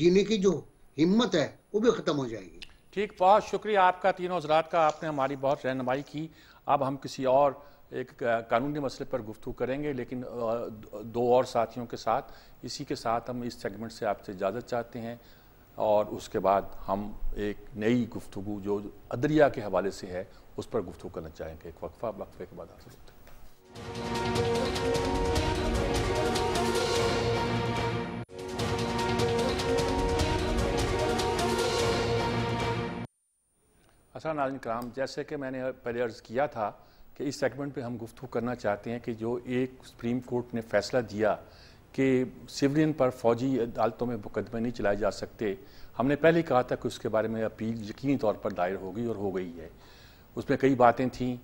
जीने की जो हिम्मत है वो भी खत्म हो जाएगी। ठीक, बहुत शुक्रिया आपका तीनों हजरात का, आपने हमारी बहुत रहनुमाई की। अब हम किसी और एक कानूनी मसले पर गुफ्तगू करेंगे, लेकिन दो और साथियों के साथ। इसी के साथ हम इस सेगमेंट से आपसे इजाज़त चाहते हैं और उसके बाद हम एक नई गुफ्तगू जो अदलिया के हवाले से है उस पर गुफ्तगू करना चाहेंगे। एक वक्फा, वक्फे के बाद आपसे गुफ्तगू। असलाम नाज़रीन कराम, जैसे कि मैंने पहले अर्ज़ किया था कि इस सेगमेंट पे हम गुफ्तगू करना चाहते हैं कि जो एक सुप्रीम कोर्ट ने फैसला दिया कि सिविलियन पर फौजी अदालतों में मुकदमे नहीं चलाए जा सकते। हमने पहले कहा था कि उसके बारे में अपील यकीनी तौर पर दायर हो गई और हो गई है। उसमें कई बातें थीं,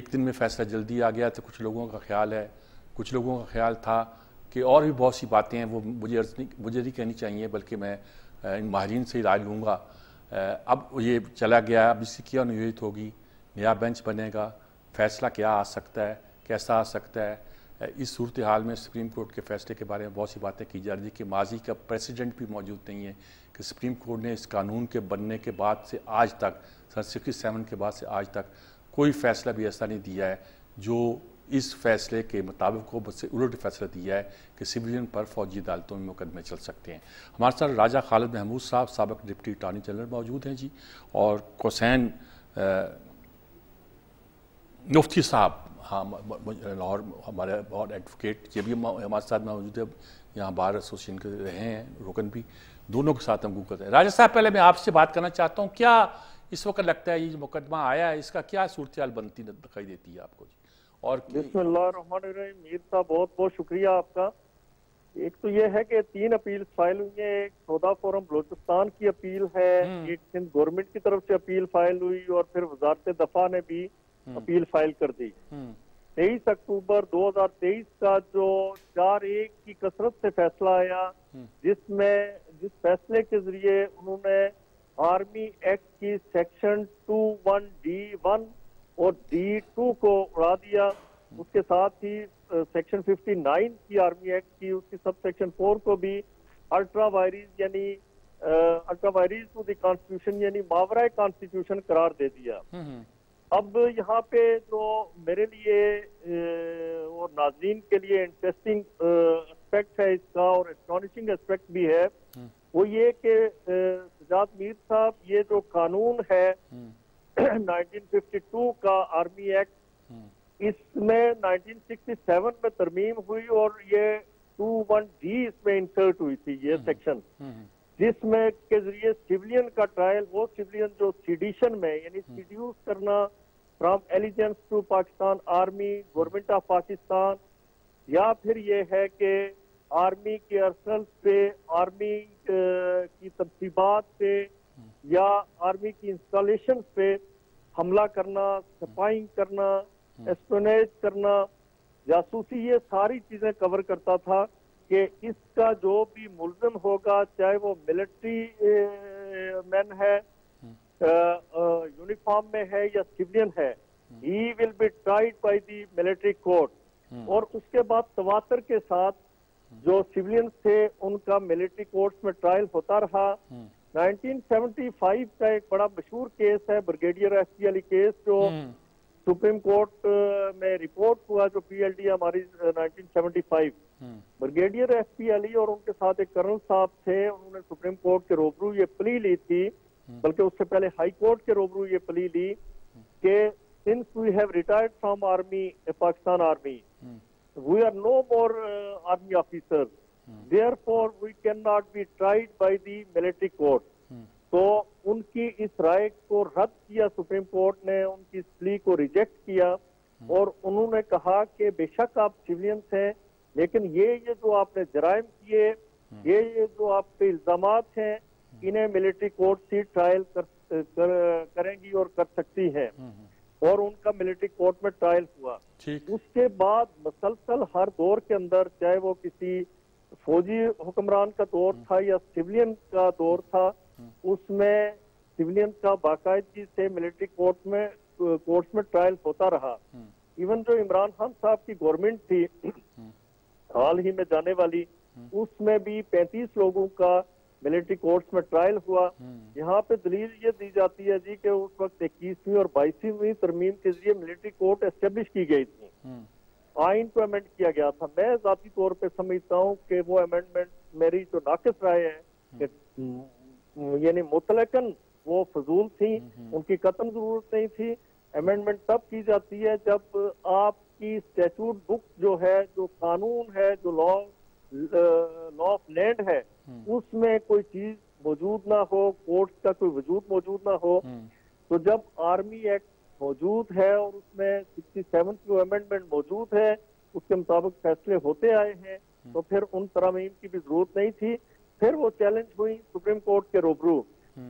एक दिन में फैसला जल्दी आ गया तो कुछ लोगों का ख्याल है, कुछ लोगों का ख्याल था कि और भी बहुत सी बातें हैं, वो मुझे अर्ज नहीं मुझे नहीं कहनी चाहिए, बल्कि मैं इन माहरीन से ही राय लूँगा। अब ये चला गया, अब इसकी क्या नियोजित होगी, नया बेंच बनेगा, फैसला क्या आ सकता है, कैसा आ सकता है। इस सूरत हाल में सुप्रीम कोर्ट के फैसले के बारे में बहुत सी बातें की जा रही है कि माजी का प्रेसिडेंट भी मौजूद नहीं है, कि सुप्रीम कोर्ट ने इस कानून के बनने के बाद से आज तक, सन सिक्सटी सेवन के बाद से आज तक कोई फैसला भी ऐसा नहीं दिया है जो इस फैसले के मुताबिक को मुझसे उलट फैसला दिया है कि सिविलियन पर फौजी अदालतों में मुकदमे चल सकते हैं। हमारे साथ राजा खालिद महमूद साहब साबिक़ डिप्टी अटॉर्नी जनरल मौजूद हैं जी, और कोसैन मुफ्ती साहब हम लाहौर हमारे और एडवोकेट ये भी हमारे साथ मौजूद है, यहाँ बार एसोसिएशन के रहे हैं रुकन भी, दोनों के साथ हम गुफ्तगू करते हैं। राजा साहब, पहले मैं आपसे बात करना चाहता हूँ, क्या इस वक्त लगता है ये मुकदमा आया है, इसका क्या सूरत हाल बनती दिखाई देती है आपको? और मीर साहब, बहुत बहुत शुक्रिया आपका। एक तो ये है कि तीन अपील फाइल हुई है, एक सौदा फोरम बलोचिस्तान की अपील है, एक सिंध गवर्नमेंट की तरफ से अपील फाइल हुई और फिर वजारत दफा ने भी अपील फाइल कर दी। तेईस अक्टूबर दो हज़ार तेईस का जो चार एक की कसरत से फैसला आया, जिसमें जिस फैसले के जरिए उन्होंने आर्मी एक्ट की section two one D one और डी टू को उड़ा दिया। उसके साथ ही सेक्शन उनसठ की आर्मी एक्ट की उसकी सब सेक्शन फोर को भी अल्ट्रा वायरीज यानी ultra vires to the constitution यानी मावराए कॉन्स्टिट्यूशन करार दे दिया। अब यहाँ पे जो मेरे लिए और नाज़रीन के लिए इंटरेस्टिंग एस्पेक्ट है इसका और एस्टॉनिशिंग एस्पेक्ट भी है, वो ये कि सजाद मीर साहब, ये जो कानून है उन्नीस सौ बावन का आर्मी एक्ट, इसमें उन्नीस सौ सड़सठ में तरमीम हुई और ये इक्कीस डी इसमें इंसर्ट हुई थी ये सेक्शन, जिसमें के जरिए सिविलियन का ट्रायल, वो सिविलियन जो सीडिशन में यानी सीड्यूस करना from allegiance to Pakistan army, government of Pakistan, या फिर ये है कि आर्मी के अर्सनल पे, आर्मी की तनसीबात पे या आर्मी की इंस्टॉलेशन पे हमला करना, स्पाइंग करना, एस्पियोनेज करना, जासूसी, ये सारी चीजें कवर करता था कि इसका जो भी मुलजिम होगा, चाहे वो मिलिट्री मैन है, यूनिफॉर्म में है या सिविलियन है, he will be tried by the military court. और उसके बाद तवातर के साथ जो सिविलियंस थे उनका मिलिट्री कोर्ट्स में ट्रायल होता रहा। उन्नीस सौ पचहत्तर का एक बड़ा मशहूर केस है, brigadier S P Ali case, जो सुप्रीम कोर्ट में रिपोर्ट हुआ, जो पी एल डी हमारी उन्नीस सौ पचहत्तर। ब्रिगेडियर एस पी अली और उनके साथ एक कर्नल साहब थे, उन्होंने सुप्रीम कोर्ट के रूबरू ये प्ली ली थी, बल्कि उससे पहले हाई कोर्ट के रूबरू ये प्ली ली कि since we have retired from army, Pakistan army, we are no more army officer, Therefore, we cannot be tried by the military court. तो उनकी इस राय को रद्द किया सुप्रीम कोर्ट ने, उनकी इस प्ली को रिजेक्ट किया और उन्होंने कहा कि बेशक आप सिविलियंस हैं, लेकिन ये ये जो आपने जराइम किए, ये ये जो आप पे इल्जामात हैं, इन्हें मिलिट्री कोर्ट से ट्रायल कर, कर, करेंगी और कर सकती है। और उनका मिलिट्री कोर्ट में ट्रायल हुआ। उसके बाद मुसलसल हर दौर के अंदर, चाहे वो किसी फौजी हुक्मरान का दौर था या सिविलियन का दौर था, उसमें सिविलियन का बाकायदगी से मिलिट्री कोर्ट में कोर्ट्स में ट्रायल होता रहा। इवन जो इमरान खान साहब की गवर्नमेंट थी हाल ही में जाने वाली, उसमें भी पैंतीस लोगों का मिलिट्री कोर्ट्स में ट्रायल हुआ। यहाँ पे दलील ये दी जाती है जी कि उस वक्त इक्कीसवीं और बाईसवीं तरमीम के जरिए मिलिट्री कोर्ट एस्टेब्लिश की गई थी, आइन को अमेंड किया गया था। मैं जाती तौर पे समझता हूँ कि वो अमेंडमेंट मेरी जो नाकिस राय है, यानी मुतलकन वो फजूल थी, उनकी कतन जरूरत नहीं थी। अमेंडमेंट तब की जाती है जब आपकी स्टैट्यूट बुक जो है, जो कानून है, जो लॉ लॉ ऑफ लैंड है, उसमें कोई चीज मौजूद ना हो, कोर्ट का कोई वजूद मौजूद ना हो। तो जब आर्मी एक्ट मौजूद है और उसमें सिक्सटी सेवन की अमेंडमेंट मौजूद है, उसके मुताबिक फैसले होते आए हैं, तो फिर उन तरमीम की भी जरूरत नहीं थी। फिर वो चैलेंज हुई सुप्रीम कोर्ट के रूबरू।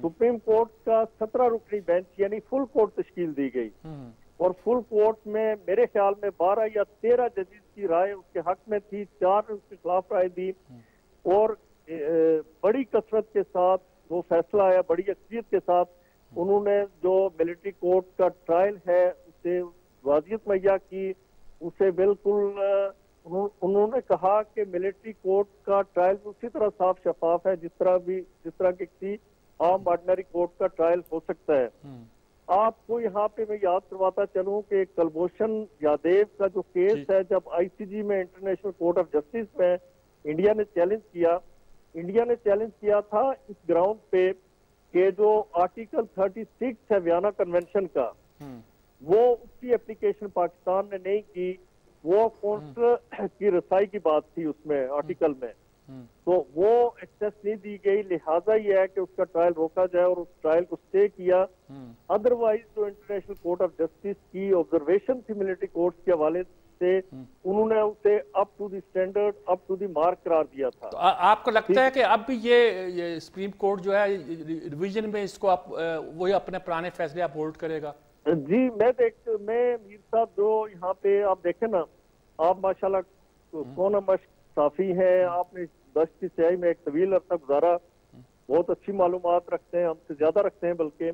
सुप्रीम कोर्ट का सत्रह रुकनी बेंच यानी फुल कोर्ट तश्कील दी गई और फुल कोर्ट में मेरे ख्याल में बारह या तेरह जजेस की राय उसके हक में थी, चार ने उसके खिलाफ राय दी और बड़ी कसरत के साथ वो फैसला आया, बड़ी अक्सरियत के साथ। उन्होंने जो मिलिट्री कोर्ट का ट्रायल है उसे वाजियत मुहैया की, उसे बिल्कुल उन्होंने कहा कि मिलिट्री कोर्ट का ट्रायल उसी तरह साफ शफाफ है जिस तरह भी जिस तरह के किसी आम ऑर्डिनरी कोर्ट का ट्रायल हो सकता है। आपको यहाँ पे मैं याद करवाता चलूँ कि कलभूषण यादव का जो केस है, जब आईसीजे में इंटरनेशनल कोर्ट ऑफ जस्टिस में इंडिया ने चैलेंज किया इंडिया ने चैलेंज किया था इस ग्राउंड पे कि जो आर्टिकल छत्तीस है वियना कन्वेंशन का, वो उसकी एप्लीकेशन पाकिस्तान ने नहीं की। वो कॉन्स्टर की रसाई की बात थी उसमें आर्टिकल में, तो वो एक्सेस नहीं दी गई। लिहाजा ये है कि उसका ट्रायल रोका जाए और उस ट्रायल को स्टे किया। अदरवाइज जो इंटरनेशनल कोर्ट ऑफ जस्टिस की ऑब्जर्वेशन थी मिलिट्री कोर्ट के हवाले से, उन्होंने उसे up to the standard, up to the mark करार दिया था। तो आ, आपको लगता है कि अब भी ये, ये सुप्रीम कोर्ट जो है रिवीजन में इसको आप वही अपने पुराने फैसले आप होल्ड करेगा? जी, मैं देख मैं मीर साहब जो यहाँ पे आप देखें ना, आप माशाल्लाह सोना मश्क साफी है, आपने दस की सियाई में एक तवील अरसा गुजारा, बहुत अच्छी मालूमात रखते हैं, हमसे ज्यादा रखते हैं बल्कि।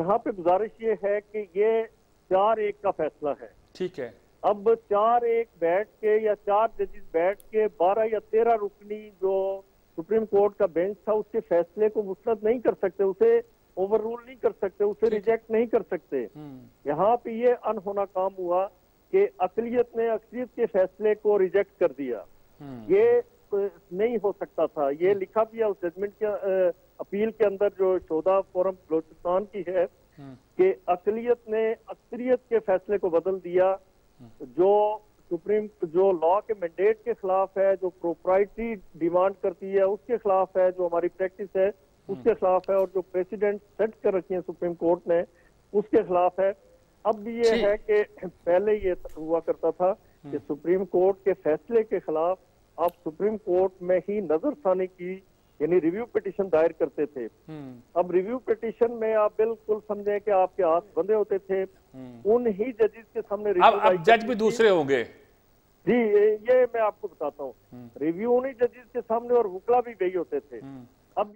यहाँ पे गुजारिश ये है कि ये चार एक का फैसला है, ठीक है। अब चार एक बैठ के या चार जजेस बैठ के बारह या तेरह रुकनी जो सुप्रीम कोर्ट का बेंच था उसके फैसले को मुस्तरद नहीं कर सकते, उसे ओवर रूल नहीं कर सकते, उसे रिजेक्ट नहीं कर सकते। यहाँ पे ये अनहोना काम हुआ कि अकलियत ने अक्सरियत के फैसले को रिजेक्ट कर दिया। ये नहीं हो सकता था। ये लिखा भी है उस जजमेंट के अपील के अंदर जो शोधा फोरम बलोचिस्तान की है कि अकलियत ने अक्सरियत के फैसले को बदल दिया, जो सुप्रीम जो लॉ के मैंडेट के खिलाफ है, जो प्रोपराइटी डिमांड करती है उसके खिलाफ है, जो हमारी प्रैक्टिस है उसके खिलाफ है, और जो प्रेसिडेंट सेट कर रखी है सुप्रीम कोर्ट ने उसके खिलाफ है। अब ये है कि पहले ये हुआ करता था कि सुप्रीम कोर्ट के फैसले के खिलाफ आप सुप्रीम कोर्ट में ही नजरसानी की यानी रिव्यू पिटीशन दायर करते थे। अब रिव्यू पिटीशन में आप बिल्कुल समझे कि आपके हाथ बंधे होते थे, उन ही जजेस के सामने रिव्यू अब, अब जज भी दूसरे होंगे जी, ये मैं आपको बताता हूँ। रिव्यू उन्हीं जजेस के सामने और वकला भी वही होते थे। अब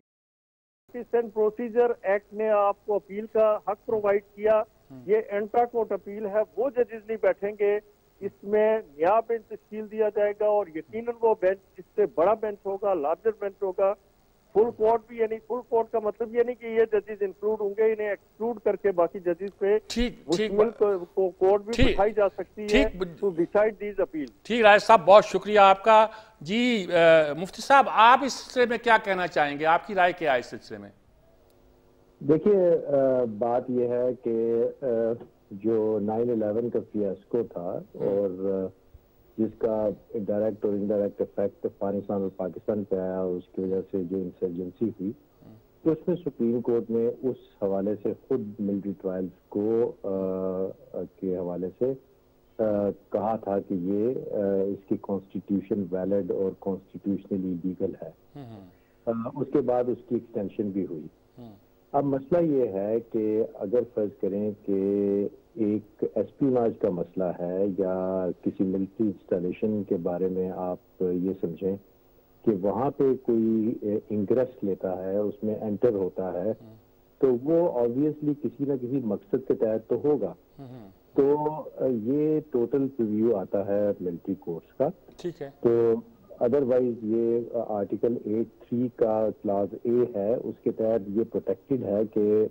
प्रोसीजर एक्ट ने आपको अपील का हक प्रोवाइड किया, ये इंट्रा कोर्ट अपील है, वो जजेस नहीं बैठेंगे, इसमें नया बेंच तश्कील दिया जाएगा और यकीनन वो बेंच इससे बड़ा बेंच होगा, लार्जर बेंच होगा। फुल कोर्ट भी यानी फुल कोर्ट का मतलब ये नहीं कि ये जजेस इंक्लूड होंगे, इन्हें एक्सक्लूड करके बाकी जजेस पे मुश्किल को कोर्ट भी बिठाई जा सकती है टू डिसाइड दीज अपील। ठीक राज साहब, बहुत शुक्रिया आपका जी। मुफ्ती साहब, आप इस सिलसिले में क्या कहना चाहेंगे, आपकी राय क्या है इस सिलसिले में? देखिए, बात यह है कि जो नाइन इलेवन का फियास्को था और जिसका डायरेक्ट और इनडायरेक्ट इफेक्ट अफगानिस्तान और पाकिस्तान पे आया, उसकी वजह से जो इंसर्जेंसी हुई, तो उसमें सुप्रीम कोर्ट ने उस हवाले से खुद मिलिट्री ट्रायल्स को आ, के हवाले से आ, कहा था कि ये आ, इसकी कॉन्स्टिट्यूशन वैलिड और कॉन्स्टिट्यूशनली लीगल है। आ, उसके बाद उसकी एक्सटेंशन भी हुई। अब मसला ये है कि अगर फर्ज करें कि एक एस्पियोनाज का मसला है या किसी मिलिट्री इंस्टॉलेशन के बारे में आप ये समझें कि वहाँ पे कोई इंग्रेस लेता है, उसमें एंटर होता है, तो वो ऑब्वियसली किसी ना किसी मकसद के तहत तो होगा। तो ये टोटल प्रीव्यू आता है मिलिट्री कोर्ट्स का, ठीक है। तो अदरवाइज ये आर्टिकल एट थ्री का क्लास ए है, उसके तहत ये प्रोटेक्टेड है कि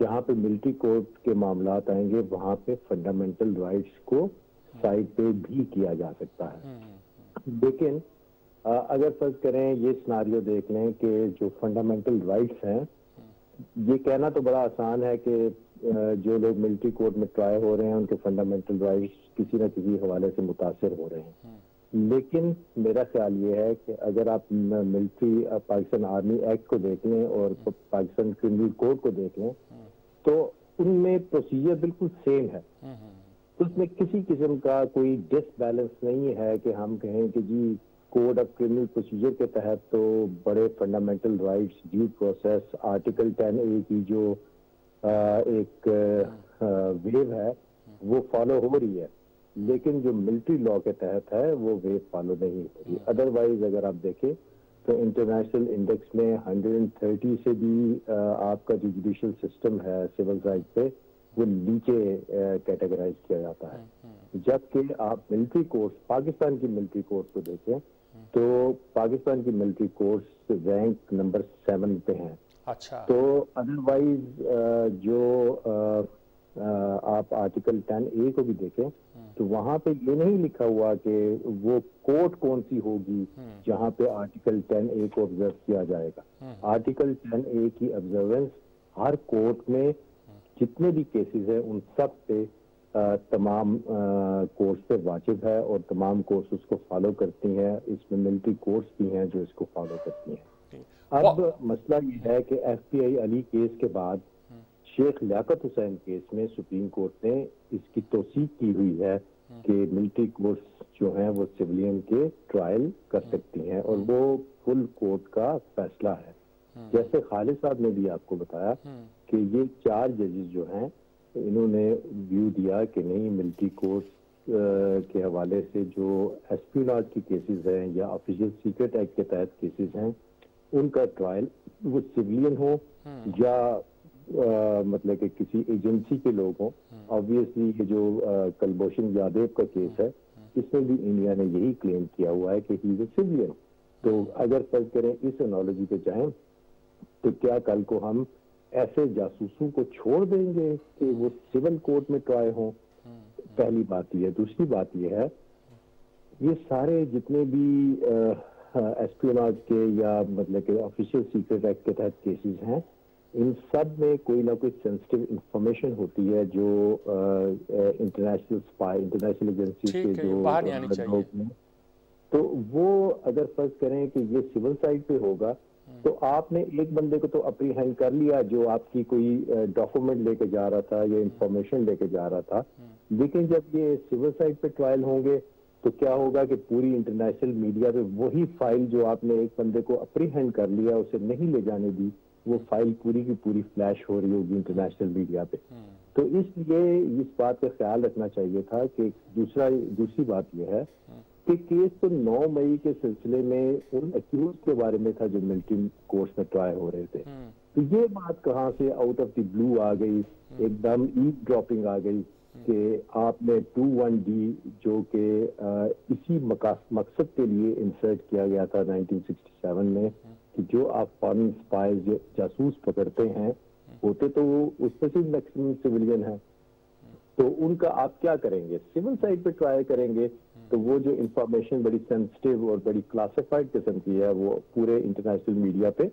जहाँ पे मिलिट्री कोर्ट के मामलात आएंगे वहाँ पे फंडामेंटल राइट्स को साइड पे भी किया जा सकता है। लेकिन अगर फर्ज करें ये सिनारियो देख लें कि जो फंडामेंटल राइट्स हैं, ये कहना तो बड़ा आसान है कि जो लोग मिलिट्री कोर्ट में ट्राई हो रहे हैं उनके फंडामेंटल राइट्स किसी ना किसी हवाले से मुतासर हो रहे हैं, लेकिन मेरा ख्याल ये है कि अगर आप मिलिट्री पाकिस्तान आर्मी एक्ट को देख लें और पाकिस्तान क्रिमिनल कोड को देख लें तो उनमें प्रोसीजर बिल्कुल सेम है। उसमें किसी किस्म का कोई डिसबैलेंस नहीं है कि हम कहें कि जी कोड ऑफ क्रिमिनल प्रोसीजर के तहत तो बड़े fundamental rights, due process, article ten A की जो आ, एक वेव है वो फॉलो हो रही है, लेकिन जो मिलिट्री लॉ के तहत है वो वेव फॉलो नहीं हो रही। अदरवाइज अगर आप देखें तो इंटरनेशनल इंडेक्स में एक सौ तीस से भी आ, आपका जो जुडिशल सिस्टम है सिविल राइट पे वो नीचे कैटेगराइज किया जाता है, जबकि आप मिलिट्री कोर्ट्स, पाकिस्तान की मिलिट्री कोर्ट्स को देखें तो पाकिस्तान की military courts rank number seven पे हैं। अच्छा। तो अदरवाइज जो आ, आ, आप आर्टिकल टेन ए को भी देखें तो वहाँ पे ये नहीं लिखा हुआ कि वो कोर्ट कौन सी होगी जहाँ पे आर्टिकल टेन ए को ऑब्जर्व किया जाएगा। आर्टिकल टेन ए की ऑब्जर्वेंस हर कोर्ट में जितने भी केसेस हैं उन सब पे आ, तमाम कोर्ट्स पे वाजिब है और तमाम कोर्ट्स उसको फॉलो करती हैं, इसमें मिलिट्री कोर्ट्स भी हैं जो इसको फॉलो करती हैं। अब मसला ये है कि S P I Ali case के बाद शेख लियाकत हुसैन केस में सुप्रीम कोर्ट ने इसकी तोसीक की हुई है कि मिलिट्री कोर्ट्स जो हैं वो सिविलियन के ट्रायल कर सकती हैं और वो फुल कोर्ट का फैसला है। जैसे खालिद साहब ने भी आपको बताया कि ये चार जजेस जो हैं इन्होंने व्यू दिया कि नहीं, मिलिट्री कोर्ट्स के हवाले से जो एस्पियोनाज की केसेस हैं या ऑफिशियल सीक्रेट एक्ट के तहत केसेस हैं उनका ट्रायल वो सिविलियन हो या आ, मतलब कि किसी एजेंसी के लोग हों। ऑब्वियसली ये जो कलभूषण यादव का केस है इसमें भी इंडिया ने यही क्लेम किया हुआ है कि ही इज अ सिविलियन। तो अगर फर्ज करें इस एनोलॉजी पे चाहें तो क्या कल को हम ऐसे जासूसों को छोड़ देंगे कि वो सिविल कोर्ट में ट्राई हों? पहली बात यह है। दूसरी बात यह है ये सारे जितने भी आ, एस्पियोनाज के या मतलब के ऑफिशियल सीक्रेट एक्ट के तहत केसेस हैं इन सब में कोई ना कोई सेंसिटिव इंफॉर्मेशन होती है जो इंटरनेशनल स्पाई, इंटरनेशनल एजेंसी के जो लोग हैं, तो वो अगर फर्ज करें कि ये सिविल साइड पे होगा तो आपने एक बंदे को तो अप्रीहेंड कर लिया जो आपकी कोई डॉक्यूमेंट लेके जा रहा था या इंफॉर्मेशन लेके जा रहा था, लेकिन जब ये सिविल साइड पे ट्रायल होंगे तो क्या होगा कि पूरी इंटरनेशनल मीडिया पे वही फाइल जो आपने एक बंदे को अप्रीहेंड कर लिया उसे नहीं ले जाने दी, वो फाइल पूरी की पूरी फ्लैश हो रही होगी इंटरनेशनल मीडिया पे। तो इसलिए इस बात का ख्याल रखना चाहिए था कि दूसरा दूसरी बात यह है कि केस तो नौ मई के सिलसिले में उन एक्यूज के बारे में था जो मिलिट्री कोर्ट्स में ट्राई हो रहे थे, तो ये बात कहाँ से आउट ऑफ द ब्लू आ गई, एकदम ईव ड्रॉपिंग आ गई कि आपने टू वन डी जो कि इसी मकसद के लिए इंसर्ट किया गया था नाइनटीन सिक्सटी सेवन में कि जो आप फॉरन स्पाइज जो जासूस पकड़ते हैं होते तो उसमें से मैक्सिमम सिविलियन है, तो उनका आप क्या करेंगे? सिविल साइड पे ट्राई करेंगे तो वो जो इंफॉर्मेशन बड़ी सेंसिटिव और बड़ी क्लासिफाइड किस्म की है वो पूरे इंटरनेशनल मीडिया पे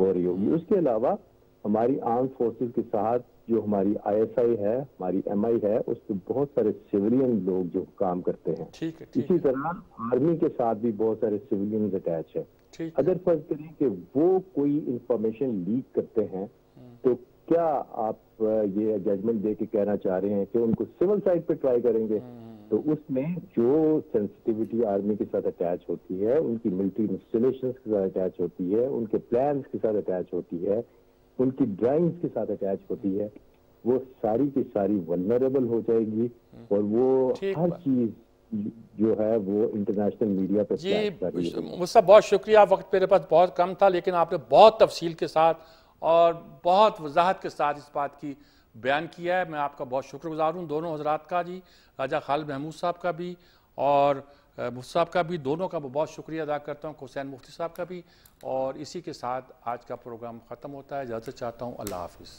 हो रही होगी। उसके अलावा हमारी आर्म फोर्सेस के साथ जो हमारी आई एस आई है, हमारी एम आई है, उस पर बहुत सारे सिविलियन लोग जो काम करते हैं, ठीक है, ठीक इसी है। तरह आर्मी के साथ भी बहुत सारे सिविलियन अटैच है। अगर फर्ज करें कि वो कोई इंफॉर्मेशन लीक करते हैं तो क्या आप ये जजमेंट दे के कहना चाह रहे हैं कि उनको सिविल साइड पे ट्राई करेंगे? तो उसमें जो सेंसिटिविटी आर्मी के साथ अटैच होती है, उनकी मिलिट्री इंस्टॉलेशंस के साथ अटैच होती है, उनके प्लान्स के साथ अटैच होती है, उनकी ड्राइंग्स के साथ अटैच होती है, वो सारी की सारी वल्नरेबल हो जाएगी और वो हर चीज जो है वो इंटरनेशनल मीडिया पर जी। मुझसे बहुत शुक्रिया, वक्त मेरे पास बहुत कम था लेकिन आपने बहुत तफसील के साथ और बहुत वजाहत के साथ इस बात की बयान किया है। मैं आपका बहुत शुक्रगुजार हूँ दोनों हजरात का जी, राजा खालिद महमूद साहब का भी और मुफ्ती साहब का भी, दोनों का बहुत शुक्रिया अदा करता हूँ, हुसैन मुफ्ती साहब का भी। और इसी के साथ आज का प्रोग्राम ख़त्म होता है, इजाज़त चाहता हूँ, अल्लाह हाफिज़।